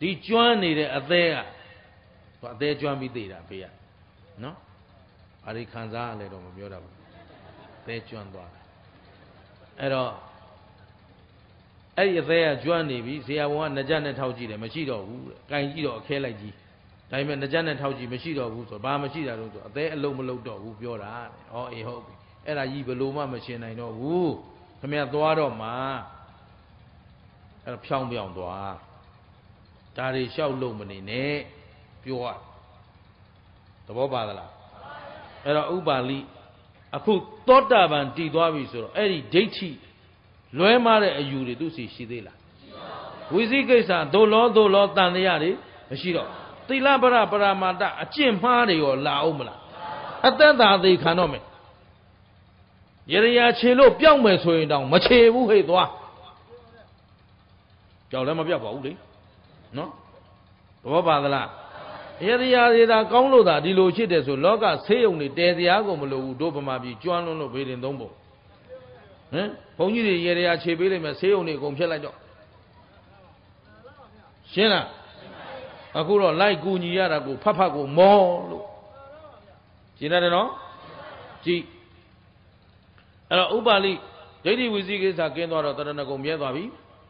ဒီကျွမ်းနေတဲ့အသေးကအသေးကျွမ်းပြီးသေးတာဖေးရနော်အရိခံစားလည်းတော့မပြောတာဘူးအသေးကျွမ်းသွားတယ်အဲ့တော့အဲ့ဒီအသေးကကျွမ်းနေပြီဇေယဝန်ကနကြနဲ့ထောက်ကြည့်တယ်မရှိတော့ဘူးကင်ကြည့်တော့အခဲလိုက်ကြီးဒါပေမဲ့နကြနဲ့ထောက်ကြည့်မရှိတော့ဘူးဆိုဘာမရှိတာလို့ဆိုအသေးအလုံးမလုံးတော့ဘူးပြောတာဟောအေးဟုတ်ပြီအဲ့ဒါကြီးဘလို့မှမရှင်းနိုင်တော့ဘူးခင်ဗျာသွားတော့မှအဲ့တော့ဖြောင်းပြောင်းသွားဒါတွေလျှောက်လို့မနေနဲ့ပြောရသဘောပါသလားအဲ့တော့ဥပါလိအခုသောတာပန်တည်သွားပြီဆိုတော့အဲ့ဒီဒိဋ္ဌိလွဲမှားတဲ့အယူတွေသူစီရှိသေးလားရှိပါဘူးဝိသိကိစ္စဒုလောဒုလောတန်တရားတွေမရှိတော့သီလပရပရမာတအကျင့်မှားတွေရောလာအောင်မလားအသက်သာသိခံတော့မယ်ရရရာခြေလို့ပြောက်မယ်ဆိုရင်တောင်မခြေဘူးဟဲ့သွားကြောက်လည်းမပြောက်ပါဘူးလေနော်သဘောပါသလားရတရားတွေဒါကောင်းလို့ဒါဒီလိုဖြစ်တယ်ဆိုလောကဆေးရုံတွေတဲတရားကိုမလိုဘူးတို့ဗမာပြည်ကျွမ်းလွန်းလို့ဘေးတင်သုံးပုံဟမ်ဘုန်းကြီးတွေရတရားခြေပေးလိုက်မယ်ဆေးရုံတွေအကုန်ဖြတ်လိုက်တော့ရှင်းလားအခုတော့လိုက်ကူညီရတာကိုဖတ်ဖတ်ကိုမောလို့ရှင်းတယ်နော်ကြည်အဲ့တော့ဥပါလိဒိဋ္ဌိဝိသိကိစ္စကင်းသွားတော့တရဏဂုံမြဲသွားပြီ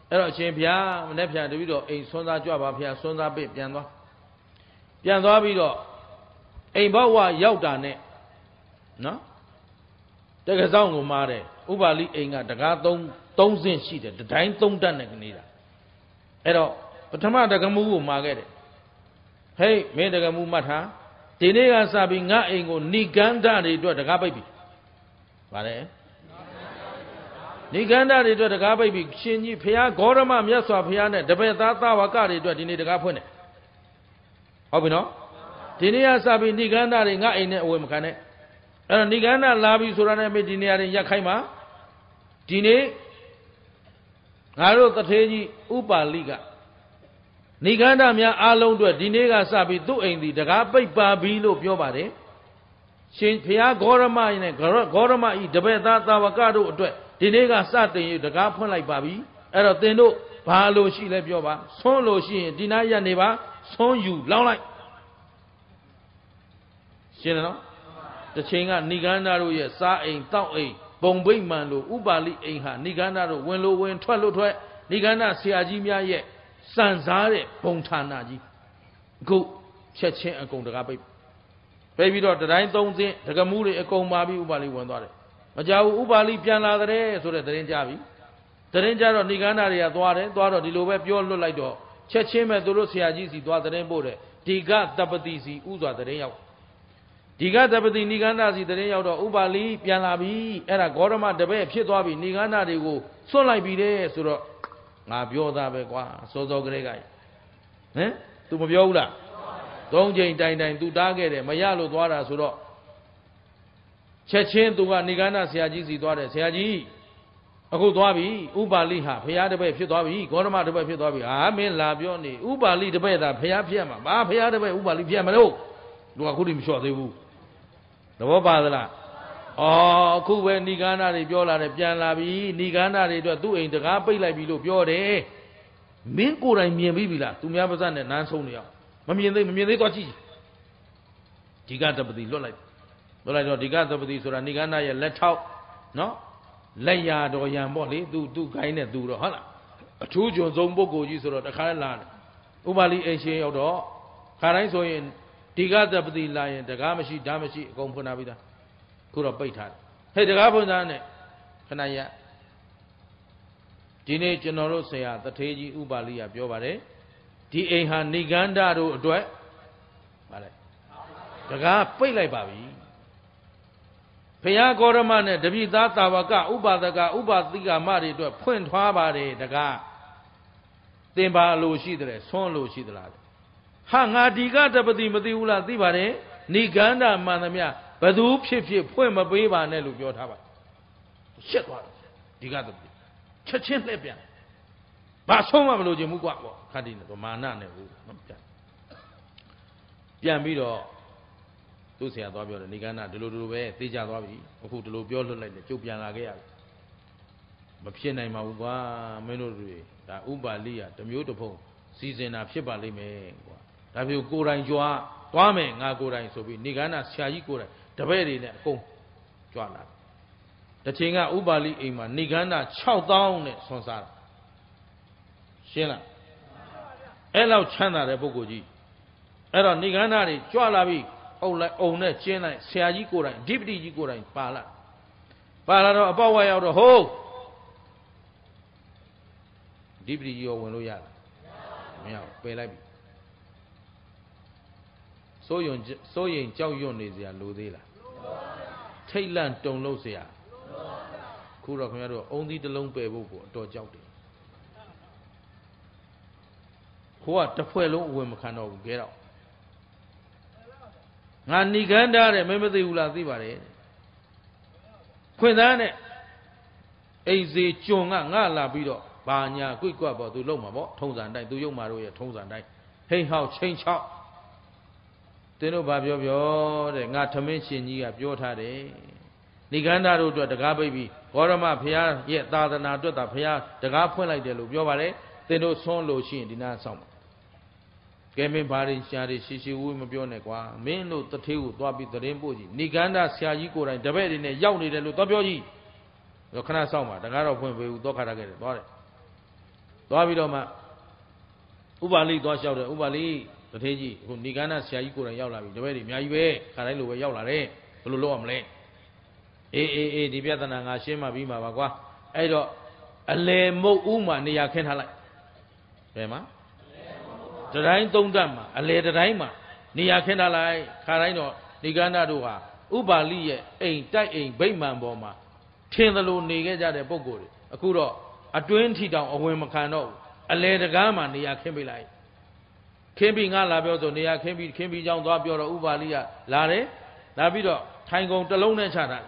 အဲ့တော့အရှင်ဘုရားမနေ့ပြန်တပြီးတော့အိမ်ဆွမ်းသားကြွပါဘုရားဆွမ်းသားပြပြန်သွားပြန်သွားပြီးတော့အိမ်ဘဝရောက်တာနဲ့နော်တက္ကဆောင်ကိုမားတယ်ဥပါလိအိမ်ကတကားသုံးဆင့်ရှိတယ်တတိုင်းသုံးတတ်နဲ့ကနေတာအဲ့တော့ပထမတက္ကမူကိုမားခဲ့တယ်ဟေးမင်းတက္ကမူမှတ်ထားဒီနေ့ကစပြီးငါအိမ်ကိုဏိကန္ဓတွေအတွက်တကားပိတ်ပြီဗါတယ် Nikanda itu dekat bayi sini, pihak Gorama mian suap pihak ni, depan tata wakar itu di ni dekat punya. Apa no? Di ni asal bi Nikanda ni ngah ini uwe makan eh. Kalau Nikanda labi surana me di ni ada yang kaya mah, di ni ngaruh terjadi upaliga. Nikanda mian alam dua di ni asal bi tu endi dekat bayi babi lo pion bare. Pihak Gorama ini, Gorama ini depan tata wakar itu. Dini kan saat ini dekat pun lagi babi, erot itu balu si lebih apa, son losi di naya ni apa, son you lalai. Siapa? Tercinga Nikanda lu ya saing tau eh, bombay malu ubali engha Nikanda lu wenlu wen tua lu tua Nikanda si ajimia ye sanzare bongtan aji, gu ceceng engkong dekat babi, babi tu terain tongsi dekat muli engkong babi ubali wendare. Macam ubali pian lada re, sura terenja bi, terenja ro Nikanda re, dua re, dua ro di luar pion lo lagi do, cecem eh dulu siaji si dua teren boleh, tiga dapati si udah terenjau, tiga dapati Nikanda si terenjau do ubali pian labi, era korma dapat pih dua bi Nikanda re go, solai bi re sura, ngapion dah berkuah, sozog regai, eh, tu mau pion ulah, dong je intai intai tu dah ke re, maya lo dua ra sura. Cecen tu kan Nikanda siaji si dua de siaji, aku dua bi ubali ha, pihak depan pihak dua bi, korma depan pihak dua bi, amin lah biar ni ubali depan dah pihak pihak mah, bah pihak depan ubali pihak mana tu, dua aku di misal tu, dua apa adalah, oh aku ben Nikanda ni biar lah depan lah bi, Nikanda ni dua tu ente kapai lah bilu biar deh, mingkurai mian bi bila, tu mian pesan deh nanti ni ya, mian deh mian deh dua cik, jika dapat di luar. Dolar itu tiga seperti surah Nikanda ya letau, no, layar doyan boleh tu tu kainnya tu roh lah. Cucu jombo goji surah tak kena lah. Ubali Asia itu, karena itu yang tiga seperti lain, jaga masih jam masih kompon apa itu, kurang baiklah. Hei jaga pun jangan, kena ya. Jine cenderung saya terjadi ubali apa jawabnya, di ehan Nikanda itu dua, balik. Jaga pilih babi. Pihak korma ni demi data warga ubadaga ubadiga mari tu pun tua bari daga temba losi dale son losi dale. Hanga tiga dapati mati ulat di bari Nikanda mana mia badu psif pun mabui bari lukiau thaba. Siapa orang tiga dapati? Cecen lepian. Basong apa loji muka aku kadin tu mana ni aku nampak. Pian biru. Tu saya tua biar Nikanda dulu dulu eh tiga tua bi, aku dulu biar tu lain, cukup yang lagi ya. Macam ni mahu gua menurut, dah ubali ya, demi itu pun season apa siapa lima, tapi ukuran jua tua men, ngakuran sobi Nikanda siaji kuran, tapi ni kong jua lah. Jadi ngah ubali iman Nikanda ciao down ni sonsar, siapa? Elau china ni bukuji, elau Nikanda ni jua lah bi. Orang orang cina siaji korang, diberi korang, pahala, pahala apa wayar orang ho, diberi orang loyal, miao, pelai. So yang so yang jauh yang ni dia ludi lah. Thailand dong ludi ya, kurang kau ada orang di dalam perubahan tu jauh dia. Kuat terpelai orang makan orang gerau. Ngan Nikanda re, memang tu ulat di bawah. Kau dah ne, ini cungan ngan labi do, banyak kui kuat bawa tu lom apa, thongsan day tu yang malu ya thongsan day, hei hao cincau. Teno babio bio re, ngan temen sini ya bio thare. Nikanda tu dua dekat baby, orang mah pihak ye dah dah nak dua dah pihak dekat pun lagi dulu bio balik, teno son losin di nasi sama. Kami baring cari sisi ubi mempunyai kuah. Menu tertiuh tua bi terempuji. Nikanda siaji korang. Dapat ini jauh ni dulu tua bioji. Dokna sama. Dengar apa yang beu dokar ager. Tua. Tua bi lama. Ubali tua siapa? Ubali terhiji. Nikanda siaji korang jauh lagi. Dapat ini miayu be. Karena lu be jauh lari. Lu lu amle. Eh eh eh di biasa nang asema bi ma bagua. Ayo. Alemu uma ni yakin halai. Bema. Terain tongdam, alir terain mah. Ni akhir nalai, karai no, Nikanda doa. Ubali ye, ing tak ing, bayi mambo mah. Tiada lu ni ke jadi pokok. အခုတော့အတွင်းထီတောင်အဝင်မခံတော့အလဲတကားမှာနေရာခင်းပေးလိုက်ခင်းပြီးငါလာပြောဆိုနေရာခင်းပြီးခင်းပြီးကြောင်းသွားပြောတော့ဥပါလိကလာတယ်လာပြီးတော့ထိုင်ကုန်တစ်လုံးနဲ့ချတာ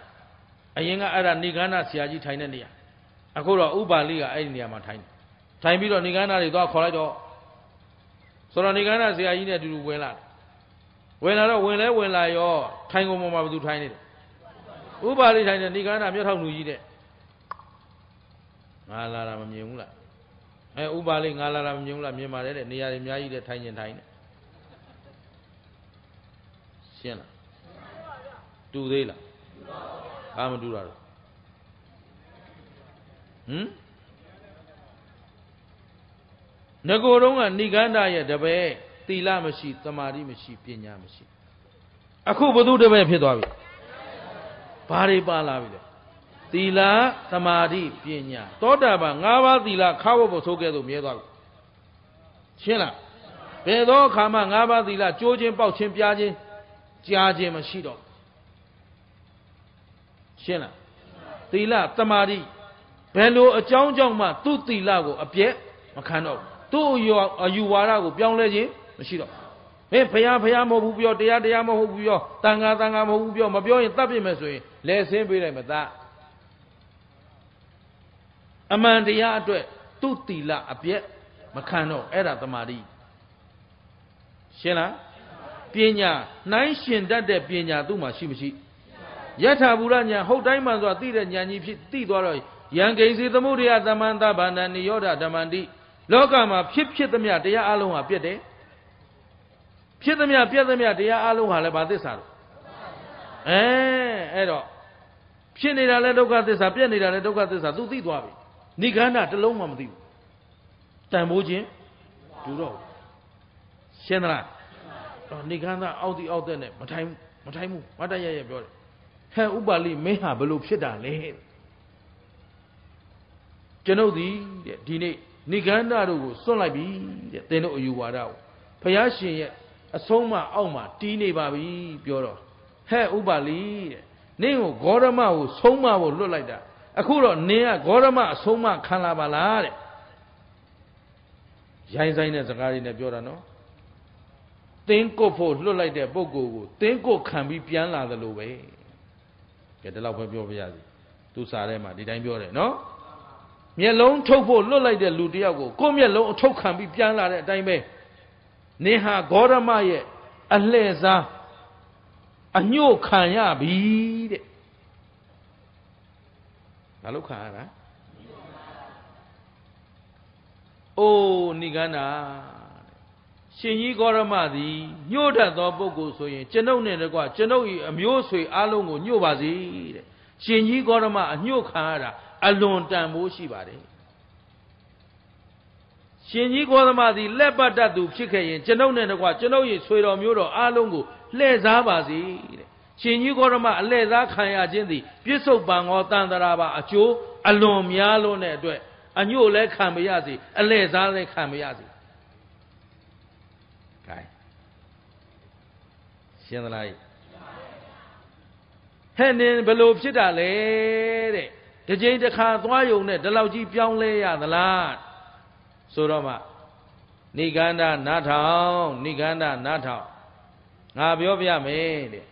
အရင်ကအဲ့ဒါနေကန်းနာဆရာကြီးထိုင်တဲ့နေရာအခုတော့ဥပါလိကအဲ့ဒီနေရာမှာထိုင်ထိုင်ပြီးတော့နေကန်းနာတွေသွားခေါ်လိုက်တော့ဆိုတော့နေကန်းနာဆရာကြီးနဲ့အတူတူဝင်လာဝင်လာတော့ဝင်လဲဝင်လာရောထိုင်ကုန်ပေါ်မှာဘယ်သူထိုင်နေလဲဥပါလိထိုင်တဲ့နေကန်းနာမျက်ထောက်လူကြီးတဲ့ငါလာတာမမြင်ဘူးလားအဲဥပါလိငါလာတာမမြင်ဘူးလားမြင်ပါတယ်တဲ့နေရာတွေအများကြီးတဲ့ထိုင်ကျင်ထိုင်နေရှင်းလားတူသေးလားအာမတူတာတော့ဟမ်ငโกတုံးကဏိကန္တရဲ့တပည့်သီလမရှိသမာဓိမရှိပညာမရှိအခုဘုသူတပည့်ဖြစ်သွားပြီဘာတွေပါလာပြီလဲသီလသမာဓိပညာသောတာပန်၅ပါးသီလခါဝတ်ဖို့ဆိုခဲ့လို့မြဲသွားပြီရှင်းလားဘယ်သောအခါမှ၅ပါးသီလကြိုးချင်းပေါက်ချင်းပြားချင်းကြားချင်းမရှိတော့ရှင်းလားသီလသမာဓိဘယ်လိုအကြောင်းကြောင့်မှသူ့သီလကိုအပြည့်မခံတော့သူ့အယူဝါဒကိုပြောင်းလဲခြင်းမရှိတော့မင်းဖျားဖျားမဟုတ်ဘူးပြောတရားတရားမဟုတ်ဘူးပြောတန်ခါတန်ခါမဟုတ်ဘူးပြောမပြောရင်တတ်ပြင်မယ်ဆိုရင်လဲဆင်းပေးလိုက်မသားအမှန်တရားအတွက်သူ့သီလအပြည့်မခံတော့အဲ့ဒါသမာဓိရှင်းလားပညာနှိုင်းရှင်တတ်တဲ့ပညာသူ့မှာရှိမရှိယထာဘူရညာဟုတ်တိုင်းမှန်စွာသိတဲ့ဉာဏ်ကြီးဖြစ်သိသွားတော့ယံကိဉ္စီသမုဒယသမန္တဗန္ဒနိရောဓဓမ္မန္တိလောကမှာဖြစ်ဖြစ်သမျှတရားအလုံးဟာပြတ်တယ်ဖြစ်သမျှပြတ်သမျှတရားအလုံးဟာလည်းဘာသစ္စာလဲအဲအဲ့တော့ဖြစ်နေတာလည်းဒုက္ခသစ္စာပြတ်နေတာလည်းဒုက္ခသစ္စာသူသိသွားပြီနိဂန္ဓတစ်လုံးမှမသိဘူးတန်ဖိုးခြင်းဒူတော့ရှင်းသလားတော့နိဂန္ဓအောက်တိအောက်တဲ့နဲ့မထိုင်မထိုင်ဘူးမတရရပြောတယ်ဟဲ့ဥပါလိမင်းဟာဘလို့ဖြစ်တာလဲကျွန်ုပ်ဒီတဲ့ဒီနေ့နိဂန္ဓတို့ကိုစွန့်လိုက်ပြီတဲ့သင်တို့အယူဝါဒကိုဘုရားရှင်ရဲ့အဆုံးမအောက်မှာတီးနေပါပြီပြောတော့ဟဲ့ဥပါလိတဲ့နင်းကိုဂေါရမကိုဆုံးမဖို့လွတ်လိုက်တာအခုတော့နင်းကဂေါရမအဆုံးမခံလာပါလားတဲ့ရိုင်းဆိုင်တဲ့စကားတွေနဲ့ပြောတာနော်သင်ကိုဖို့လွတ်လိုက်တဲ့ပုဂ္ဂိုလ်ကိုသင်ကိုခံပြီးပြန်လာတယ်လို့ပဲကဲဒီလောက်ပဲပြောပြရစီသူစာထဲမှာဒီတိုင်းပြောတယ်နော်မျက်လုံးထုတ်ဖို့လွတ်လိုက်တဲ့လူတစ်ယောက်ကိုကိုမျက်လုံးအထုတ်ခံပြီးပြန်လာတဲ့အတိုင်းပဲနင်ဟာဂေါရမရဲ့အလှည့်စားအညှို့ခံရပြီတဲ့ဘာလို့ခံရတာအိုးနိဂန္ဓာရှင်ကြီးဂေါရမသည်ညှို့တတ်သောပုဂ္ဂိုလ်ဆိုရင်ကျွန်ုပ်နဲ့တကွကျွန်ုပ်၏အမျိုးဆွေအလုံးကိုညှို့ပါစေတဲ့ရှင်ကြီးဂေါရမအညှို့ခံရတာအလွန်တန်ဖိုးရှိပါတယ်ရှင်ကြီးဂေါရမသည်လက်ပတ်တတ်သူဖြစ်ခဲ့ရင်ကျွန်ုပ်နဲ့တကွကျွန်ုပ်၏ဆွေတော်မျိုးတော်အလုံးကိုလှည့်စားပါစေတဲ့ရှင်ကြီးဂေါရမအလှည့်စားခံရခြင်းသည်ပြစ္ဆုတ်ပံသောတန်တရာပါအကျိုးအလွန်များလွန်းတဲ့အတွက်အညှို့လည်းခံမရစေအလှည့်စားလည်းခံမရစေရှင်းသလားဟဲ့နင်ဘလို့ဖြစ်တာလဲတဲ့ဒီကြိမ်တစ်ခါသွားယုံနဲ့ဒီလောက်ကြီးပြောင်းလဲရသလားဆိုတော့မှနိဂန္ဓနာထောင်နိဂန္ဓနာထောင်ငါပြောပြမယ်တဲ့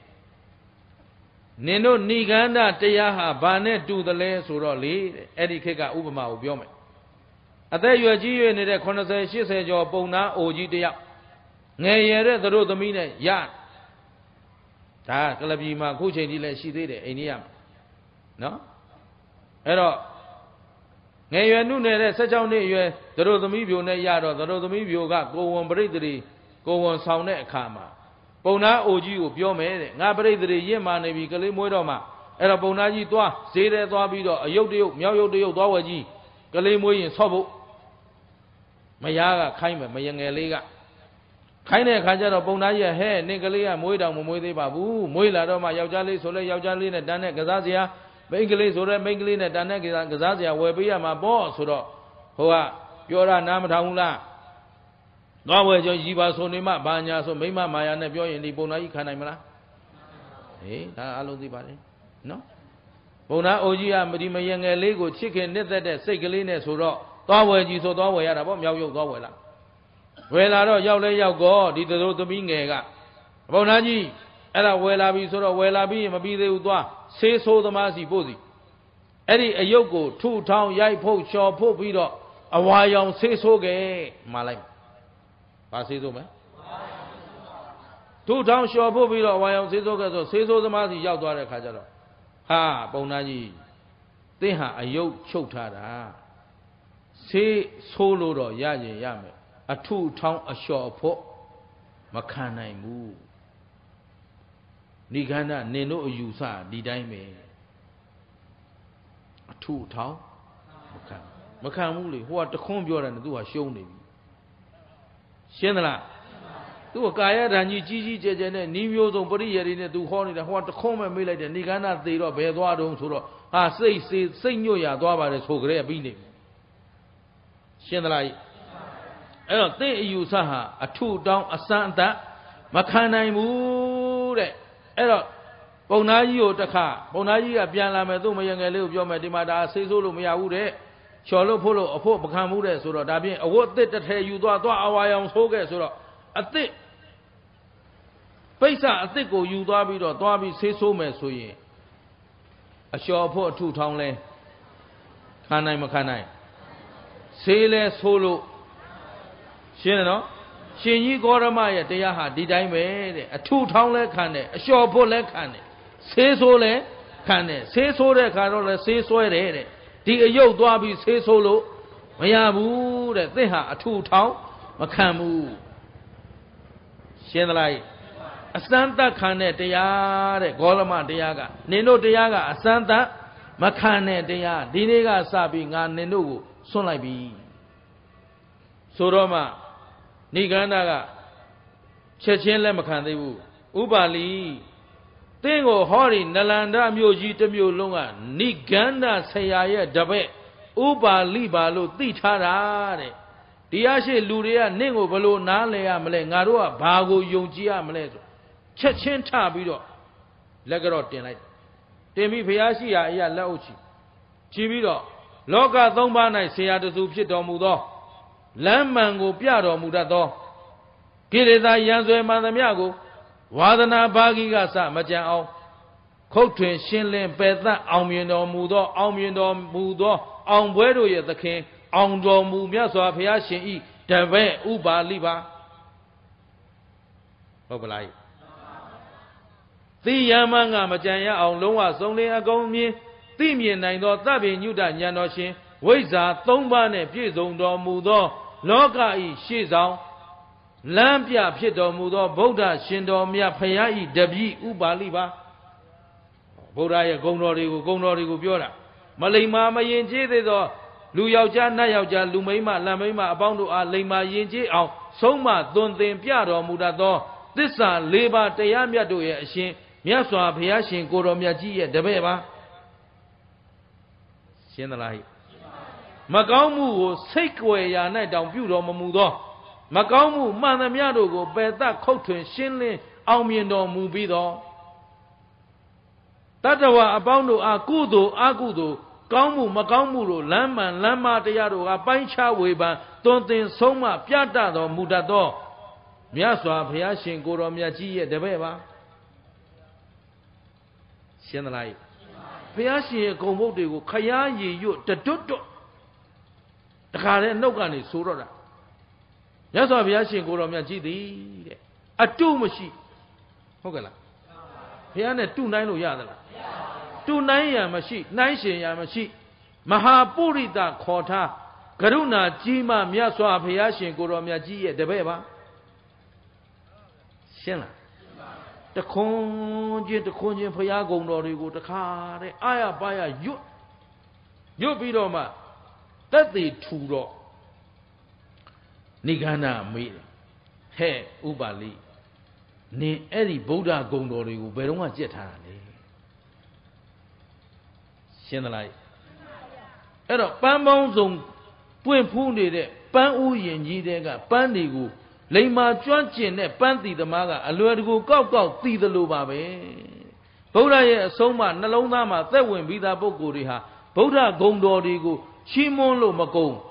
နင်တို့နိဂန္ဓတရားဟာဘာနဲ့တူသလဲဆိုတော့လေတဲ့အဲ့ဒီခေတ်ကဥပမာကိုပြောမယ်အသက်ရွယ်ကြီးရွယ်နေတဲ့eighty eightyကျော်ပုံနာအိုကြီးတယောက်ငယ်ရတဲ့သူတို့သမီးနဲ့ရဒါကလပြီမှာခုချိန်ကြီးလည်းရှိသေးတယ်အိန္ဒိယမှာနော်အဲ့တော့ငယ်ရွယ်နုနယ်တဲ့sixteenနှစ်အရွယ်သတို့သမီးပြိုနဲ့ရတော့သတို့သမီးပြိုကကိုဝန်ပရိသေရီကိုဝန်ဆောင်တဲ့အခါမှာပုံနာအိုကြီးကိုပြောမယ်တဲ့ငါပရိသေရီရင့်မာနေပြီကလေးမွေးတော့မှအဲ့တော့ပုံနာကြီးသွားဈေးထဲသွားပြီးတော့အယုတ်တယုတ်မြောက်ယုတ်တယုတ်သွားဝယ်ကြီးကလေးမွေးရင်ဆော့ဖို့မယားကခိုင်းမယ်မယငယ်လေးကခိုင်းတဲ့အခါကျတော့ပုံသားကြီးဟဲ့နင်ကလေးကမွေးတောင်မမွေးသေးပါဘူးမွေးလာတော့မှယောက်ျားလေးဆိုလဲယောက်ျားလေးနဲ့တန်းတဲ့ကစားစရာမိန်းကလေးဆိုလဲမိန်းကလေးနဲ့တန်းတဲ့ကစားစရာဝယ်ပေးရမှာပေါ့ဆိုတော့ဟိုကပြောတာနားမထောင်ဘူးလားသွားဝယ်ကြောကြီးပါဆိုနေမှဘာညာဆိုမိမမာယာနဲ့ပြောရင်ဒီပုံသားကြီးခံနိုင်မလားဟေးဒါအလုံးသိပါတယ်နော် Buna oji amri mayenge lego chicken nete sekeline suro. Tawwe ji so tawwe ya rabo miao yo tawwe la. Wela ro yao le yao go di to to bi nge ga. Buna ji era wela bi suro wela bi ma bi de u twa se so thama si po si. Eri ayuk ko thu thong yai phou chaw phou pi ro awa yaw se so ge ma lai. Ba se so ma. Thu thong chaw phou pi ro awa yaw se so ge so se so thama si yao twa de kha ja ro. Ha, Bonaji, they have a yoke choked at say solo or yaji yame, a two town ashore po Makana moo Nigana Neno Yusa, did I me a two town Makamuli, who are the combuer and do a show name Shenala do a guy and you Gigi Jane, Nios on Body in the Hornet, and want to come and be like the Nigana, they don't bear Duadon Suro. Ah, say, say, Senora Duaba is so great beating. Shenlai. El, they use Saha, a two down a Santa, Makana Mure. El, Bonayo Taka, Bonaya, Biana Meduma, young Leo, Yomadimada, Sezulu, Miaure, Cholo Polo, or Pope Camure, Suro, Dabi, a what did that you do? I am so good, Suro. A thick. Pisa, I think you Darby or Darby say so, Messoy. A shore poor two town lay. Canai Macanai. Sailor solo. Shino. Shiny Goramaya, they are did I made a two town lay canne, a shore poor lay canne. Say so lay canne, say so lay cannon, say so lay. The yo Darby say solo. Mayamu that they have a two town, Macamu. Shenlai. Asanta Kane Deyare, Golama Deyaga, Nino Deyaga, Asanta, Makane Deya, Dinega Sabi, Nan Nenugu, Sonaibi, Soroma, Niganaga, Chechen Lemakandebu, Ubali, Tengo Hori, Nalanda, Myoji, Temulunga, Niganda, Sayaya, Dabe, Ubali Balu, Titarare. Diashi Luria, Ningo Balo, Nalea, Mle, Narua, Bago, Yojia, Mlezo, Chechen Tabido, Legarotti night. Demi Piasia, Ya Lauchi, Chibido, Loga Dombana, Sea de Zupito Mudo, Lamango Piado Mudado, Gireda Yanzo Madamiago, Wadana Bagigasa, Majao, Cotrin, Shinlin, Beza, Almino Mudo, Almino Mudo, Almuedo, the king. On the Mumia, so I have seen the way Uba Liba. Obelai. The Yamanga Majaya on Loa only a gomie, Timian, I know that in you than Yanoshi, Waza, Tombane, Pizon, Mudo, Loga, Shizao, Lampia, Piedo, Mudo, Boda, Shindo, Mia, Payai, Debi, Uba Liba. Bodaya, Gonori, Gonori, Gubiora. Malay Mama Yenji, Lu Yao Jan, Nayao Jan, Lumaima, Lamaima, Abondo, Lema Yenji, out, Soma, Don de Piado, Mudado, this son, Leba, Tayamia do Yashin, Miaswa, Piashin, Goro Miaji, Debeva, Shenalai. Magamu, Sakeway, Yana, down Budo, Mamudo, Magamu, Manamiado, go, Beda, Cotton, Shinlin, Almiendo, Mubido. Tatawa, Abondo, Agudo, Agudo. Gamu, Magamu, Laman, Lama de Yaro, a Bancha Weba, don't think Soma, Piata, or Mudado, Miaswa, Piashin, Goro Miaji, Debeva, Shenalai, Piashi, Gomodi, Kayayi, you, the Dutu, the Karen Nogani, Surora, Yaswa Piashin, Goro Miaji, a two machine, Hogala, Piana, two nine Yadala. Tu naya mashi, naishin ya mashi, Mahapurita kota, Karuna jima miaswa piyashin goro miyaji ye debeba. Shena. The konje, the konje piyagong norigo, the kare, aya baya yu. Yu bidoma, tati churo. Nigana mire, he ubali, ni eri boda gong norigo, berunga jetani. Shenalai. Ero panbong zong puen puni de pan u yenji de ga pan ni gu lema chuan chin ne pan ti tama ga a lwe de gu kauk kauk ti de lo ba be. Buddha ye soma nalonga ma that win vida boguriha. Buddha gondorigo chimolo magong.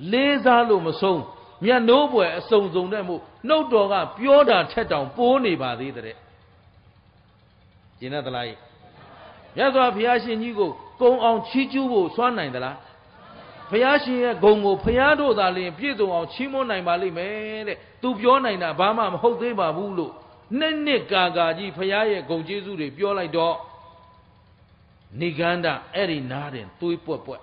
Leza lo masong. Mia noble song zonemo. No doga pioda teton pony ba the another light. Yaga Piashi Nigo go on Chijubo Swan la. Piashi Gongo Piado Dali Piedo on Chimo Naimali Mele to Piona Bama Hote Babulo. Nene Gagaji Piaye go Jesu de Piola do Niganda Eri Naden Tui Popo.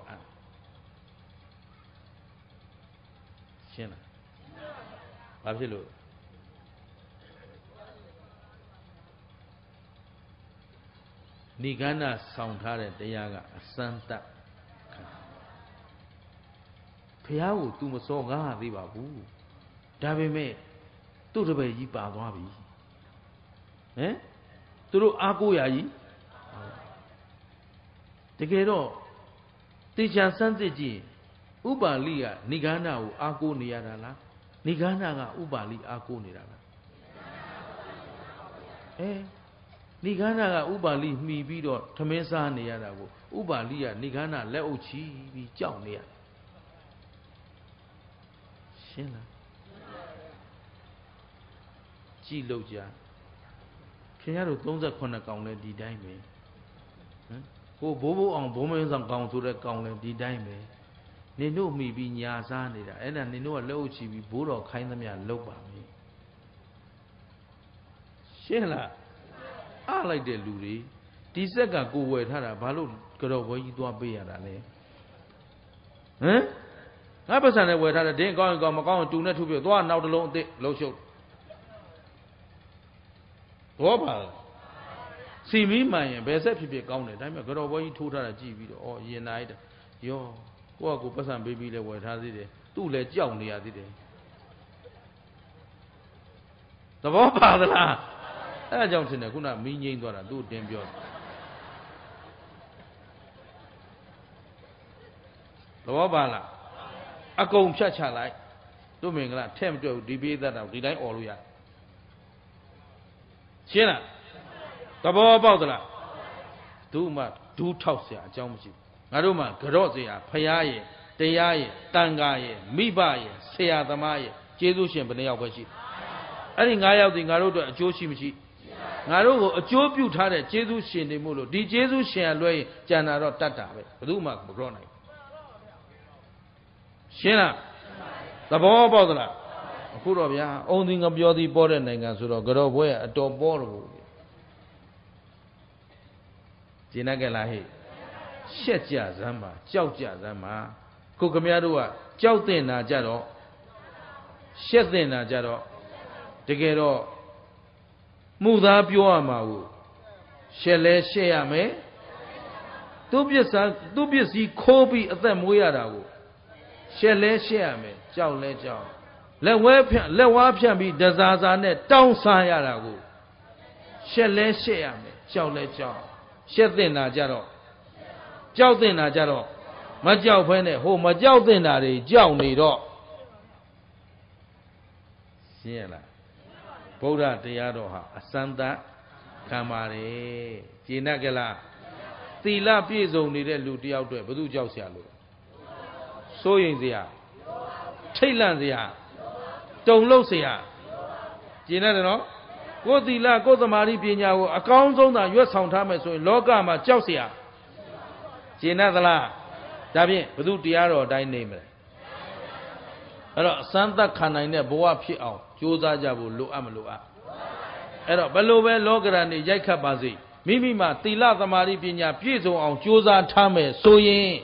China. Absolutely. Nigana sound her Deyaga, Santa Piao, Tumasoga, Vivabu, Davime, Turbe Yibabi, eh? Turu Aguyayi, Tegero, Tisha Santeji, Uba Lia, Nigana, Agu Niarana, Nigana, Uba Li Agu Nirana, eh? Nigana Ubali me be dot Tamesa Nianago, Ubalia, Nigana Leochi, be Jaunia Shena G Logia Kinaro Donza Conacone di Dime. Oh, Bobo on Bomans and Gong to the Gong di Dime. They know me be Yazanida, and they know a Leochi be Buro kind of me and Loba me. Shena. I like the Luri. This guy go with her, Balu, Godoy, you do a beer. Eh? I was on the way that day going to go to not to be one out alone. They low show. Global. See me, my best if you be counted. I'm a good away to that G B or ye night. Yo, what go pass and baby the way has it. Do let John the other day. The Boba. I don't think I could not mean you what I do, damn you. Lobala. I go and church I like. Doing that tempt to debate that I did all we are. China. The Bobadala. Do my two Tausia, Jomsi. Naruma, Garozia, Payaye, Deyaye, Tangaye, Mibaye, Seadamaye, Jesus and Beneawashi. I think I have the Garoda, Joshimichi. Naro, a Jobu Tare, Jesus Shin de Molo, Di Jesus Shanway, Janaro Tata, Luma, Brona. Shena, the Bobadala, a Kurovia, owning of your border Nangasuro, Goroway, a dog borrow. Jinagalahi, Shetia Zama, Chautia Zama, Cocamiadua, Chautina Jaro, Shetina Jaro, Tegero. Muda Bioma Shele Sheame Dubiasa Dubiasi Kobi at them wearao Shele Sheame, Jow Le Jow. Le Wapian, Le Wapian be Dazazane, Down Sayarago Shele Sheame, Jow Le Jow. Shetina Jaro Jowdina Jaro Majau Pene, who Majowdina Jow Nido Siena. Buddha Diadoha, Asanda Kamare, Jinagala, Tila Pizzo needed Luti out there, Budu Josialo. So in the air, Tailandia, Don Losia, Jinadano, Godila, Godamari Pina, accounts on the U S sometime so in Logama, Josia, Jinadala, Dabi, Budu Diado, thy name. Santa Canine Boa Pio. Joza Jabu Lua Malua. Era Belowe Lograni Jacobazi. Mimima Tila the Maripina Piezo on Joza Tame Soyin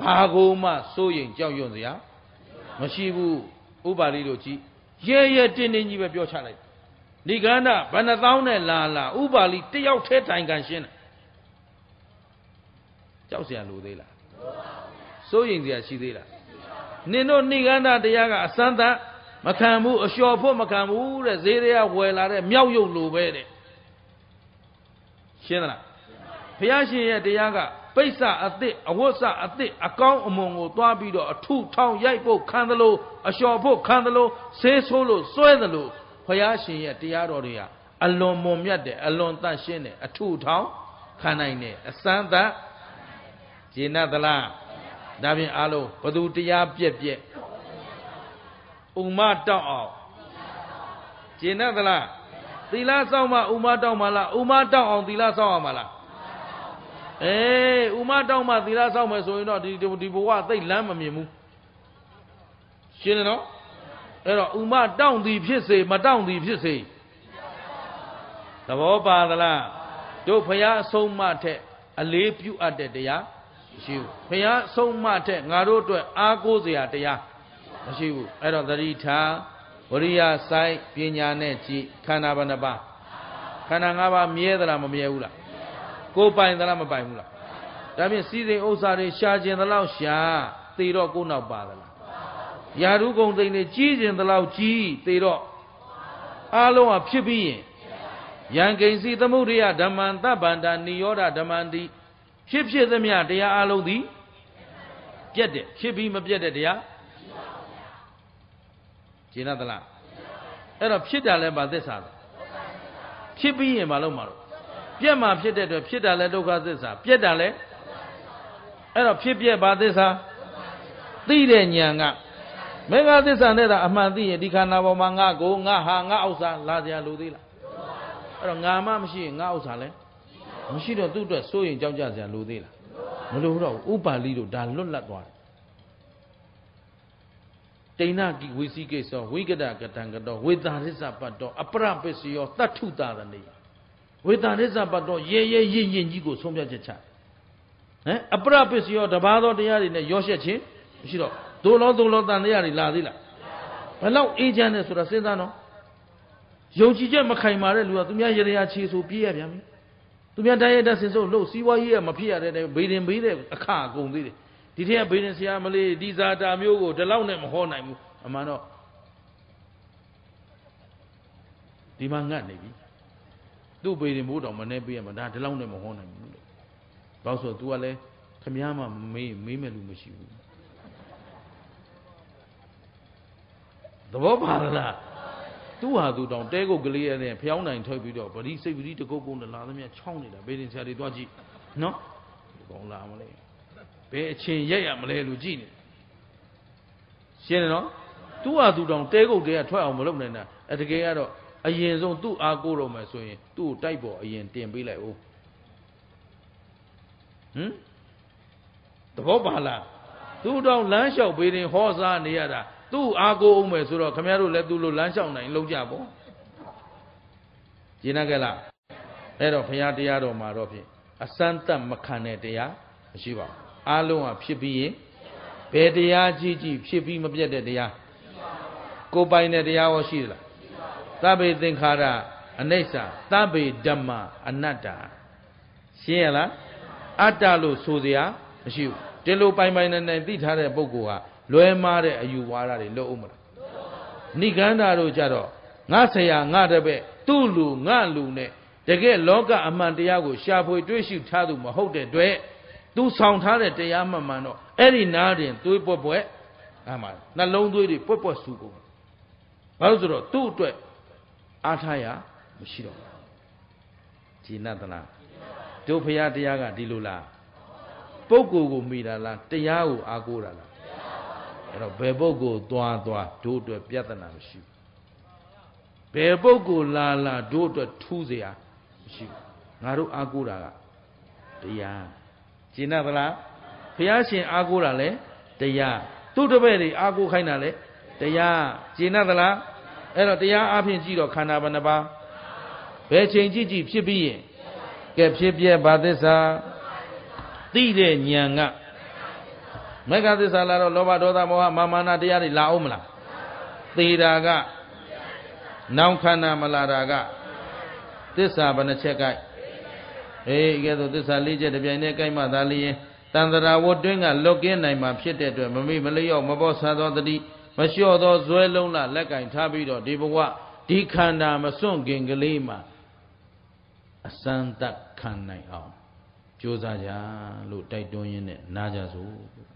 Pagoma Soyin Joyonzia Mashibu Ubalidochi. Ye ye didn't even your challenge. Nigana, Banazone Lala, Ubali, Tiao Tetanganshin Josia Ludela. Soyin the Ashidela. Nino Nigana de Yaga Asanda. Makamu, a shore for Makamu, a Zeria, well, a meow you lube. Shena Piashi de Yaga, Pesa at the Awosa at the account among Otabido, a two town Yaipo, Candelo, a shore for Candelo, Say Solo, Soedalo, Piashi at the Adoria, alone mom yade, alone tanshine, a two town, canine, a santa, Jinadala, Davin Alo, Padutia Piepie, Umata, Jinadala, Dila Sama, Umata Mala, Umata on Dila Sama. Eh, Umata Mala, Dila Sama, so you know, the Dibuwa, they lamamu. She know? Uma down the Pisse, Madame the Pisse. The Bobadala, do Paya so mate, a leap you at the dea. She Paya so mate, Naro to Argo the Adea. She would, I don't the Rita, Oria Sai, Pinaneti, Canabanaba, Canangaba, Miedra Mamula. Go by the Lama by Mula. That means see the Osari Shaji and the Lausha, they don't go now bother. Yaru gong they need cheese and the loud cheese, they don't. Allo up, she be. Yang can see the Muria, Damanda, Banda, Niora, Damandi. Ship she the mea, they are allo the. Get it, she be my bedded, yeah. Jinadala. And of Shidale by this other. She be in Malomaro. Piema, she did of Shidale, Doga, this up. Piedale. And of Shibia by this up. Leading young Mega this and that Amadi, Dicana, Manga, go, Naha, Nausa, Ladia Ludila. Rangama machine, Nausale. She don't do the soy in Jaja Ludila. Mulu, Upa Lido, Dalun Latwan. Tainaki, we see case of Wigadakatanga, with that is a pato, a parapesi or tattoo darling. With that is a pato, ye, ye, ye, ye, ye, go, so much a chat. Eh, a parapesi or the Bado de Yarina Yoshachi, she don't. Do not do not than they are in Ladilla. Allow agent as to say that no. Yoji Makaimare, you are to me, Yariachi, so Pierre. To me, Diana says, oh, no, see why here, my Pierre, and a breeding breeder, a car, go with it. Did he have breeding, Siamale, Diza, Damugo, the Launem, Hornam, Amano? Demand that, maybe. Do breeding wood on my neighbor, and that Launem, Hornam. Bowser, Duale, Kamiama, me, me, me, machine. The Bobala. Two are do down, they go Galia and Piana and Toby, but he said we need to go on the Lamia Chonida, Baden Sadidoji. No? Go on Lamale. Bechin Yam Lugini. Shenano? Two are do down, they go there twelve Molomena at the Gayado. A year's own two are go on my soy, two typo, a yen ten be like oh. Hm? The Bobala. Two down lunch of beating horse and the other. Two are go home, so come here, let do lunch on in Lojabo. Jinagala, head of Yadiado Marofi, a Santa Macane dea, Shiva, Alo, Shibi, Bedia, Gigi, Shibi, Mabia dea, go by Nedia or Shila, Tabe Dinkara, Anesa, Tabe Dama, Anata, Siela, Atalo Sudia, Shiv, Jello by my name, Ditare Bogua. Loemare, you were in Loma. Niganda Rojaro, Nasaya, Nadabe, Tulu, Nalune, the gay Loga Amandiago, Shabu, Drishu Tadu, Mahode, Dwe, two sound hundred de Yamamano, Eri Nadian, two Boboe, Aman, Nalondu, the Popo Sugo, Bazro, two to Ataya, Mushiro, Tinatana, Topia Diaga, Dilula, Pogo Mirala, Teyao Agurala. Bebogo, Dua, Dua, do to a Vietnam ship. Bebogo, la la, do to a Tuzia ship. Naru Agura, Dia, Jinavara, Piachi Agurale, Dia, Tutoberi, Agu Hainale, Dia, Jinavara, Era Dia Apinjido, Canabanaba, Bechin Gigi, Shibi, Gepshibia Badesa, Dide Nyanga. Mega this alaro loba doda moha mamana diari la umla. Tiraga. Naukana malaraga. This abana chekai. Eh, get this alija de bianeka madali. Tandara would doing a look in name of shit to Mami Malio, Mabosado the D. Monsieur those Zuelona, Leka in Tabido, Dibuwa, Dikanda, Masun Gingalima. A Santa Kanai. Josaja, Lutai doing it, Najazu.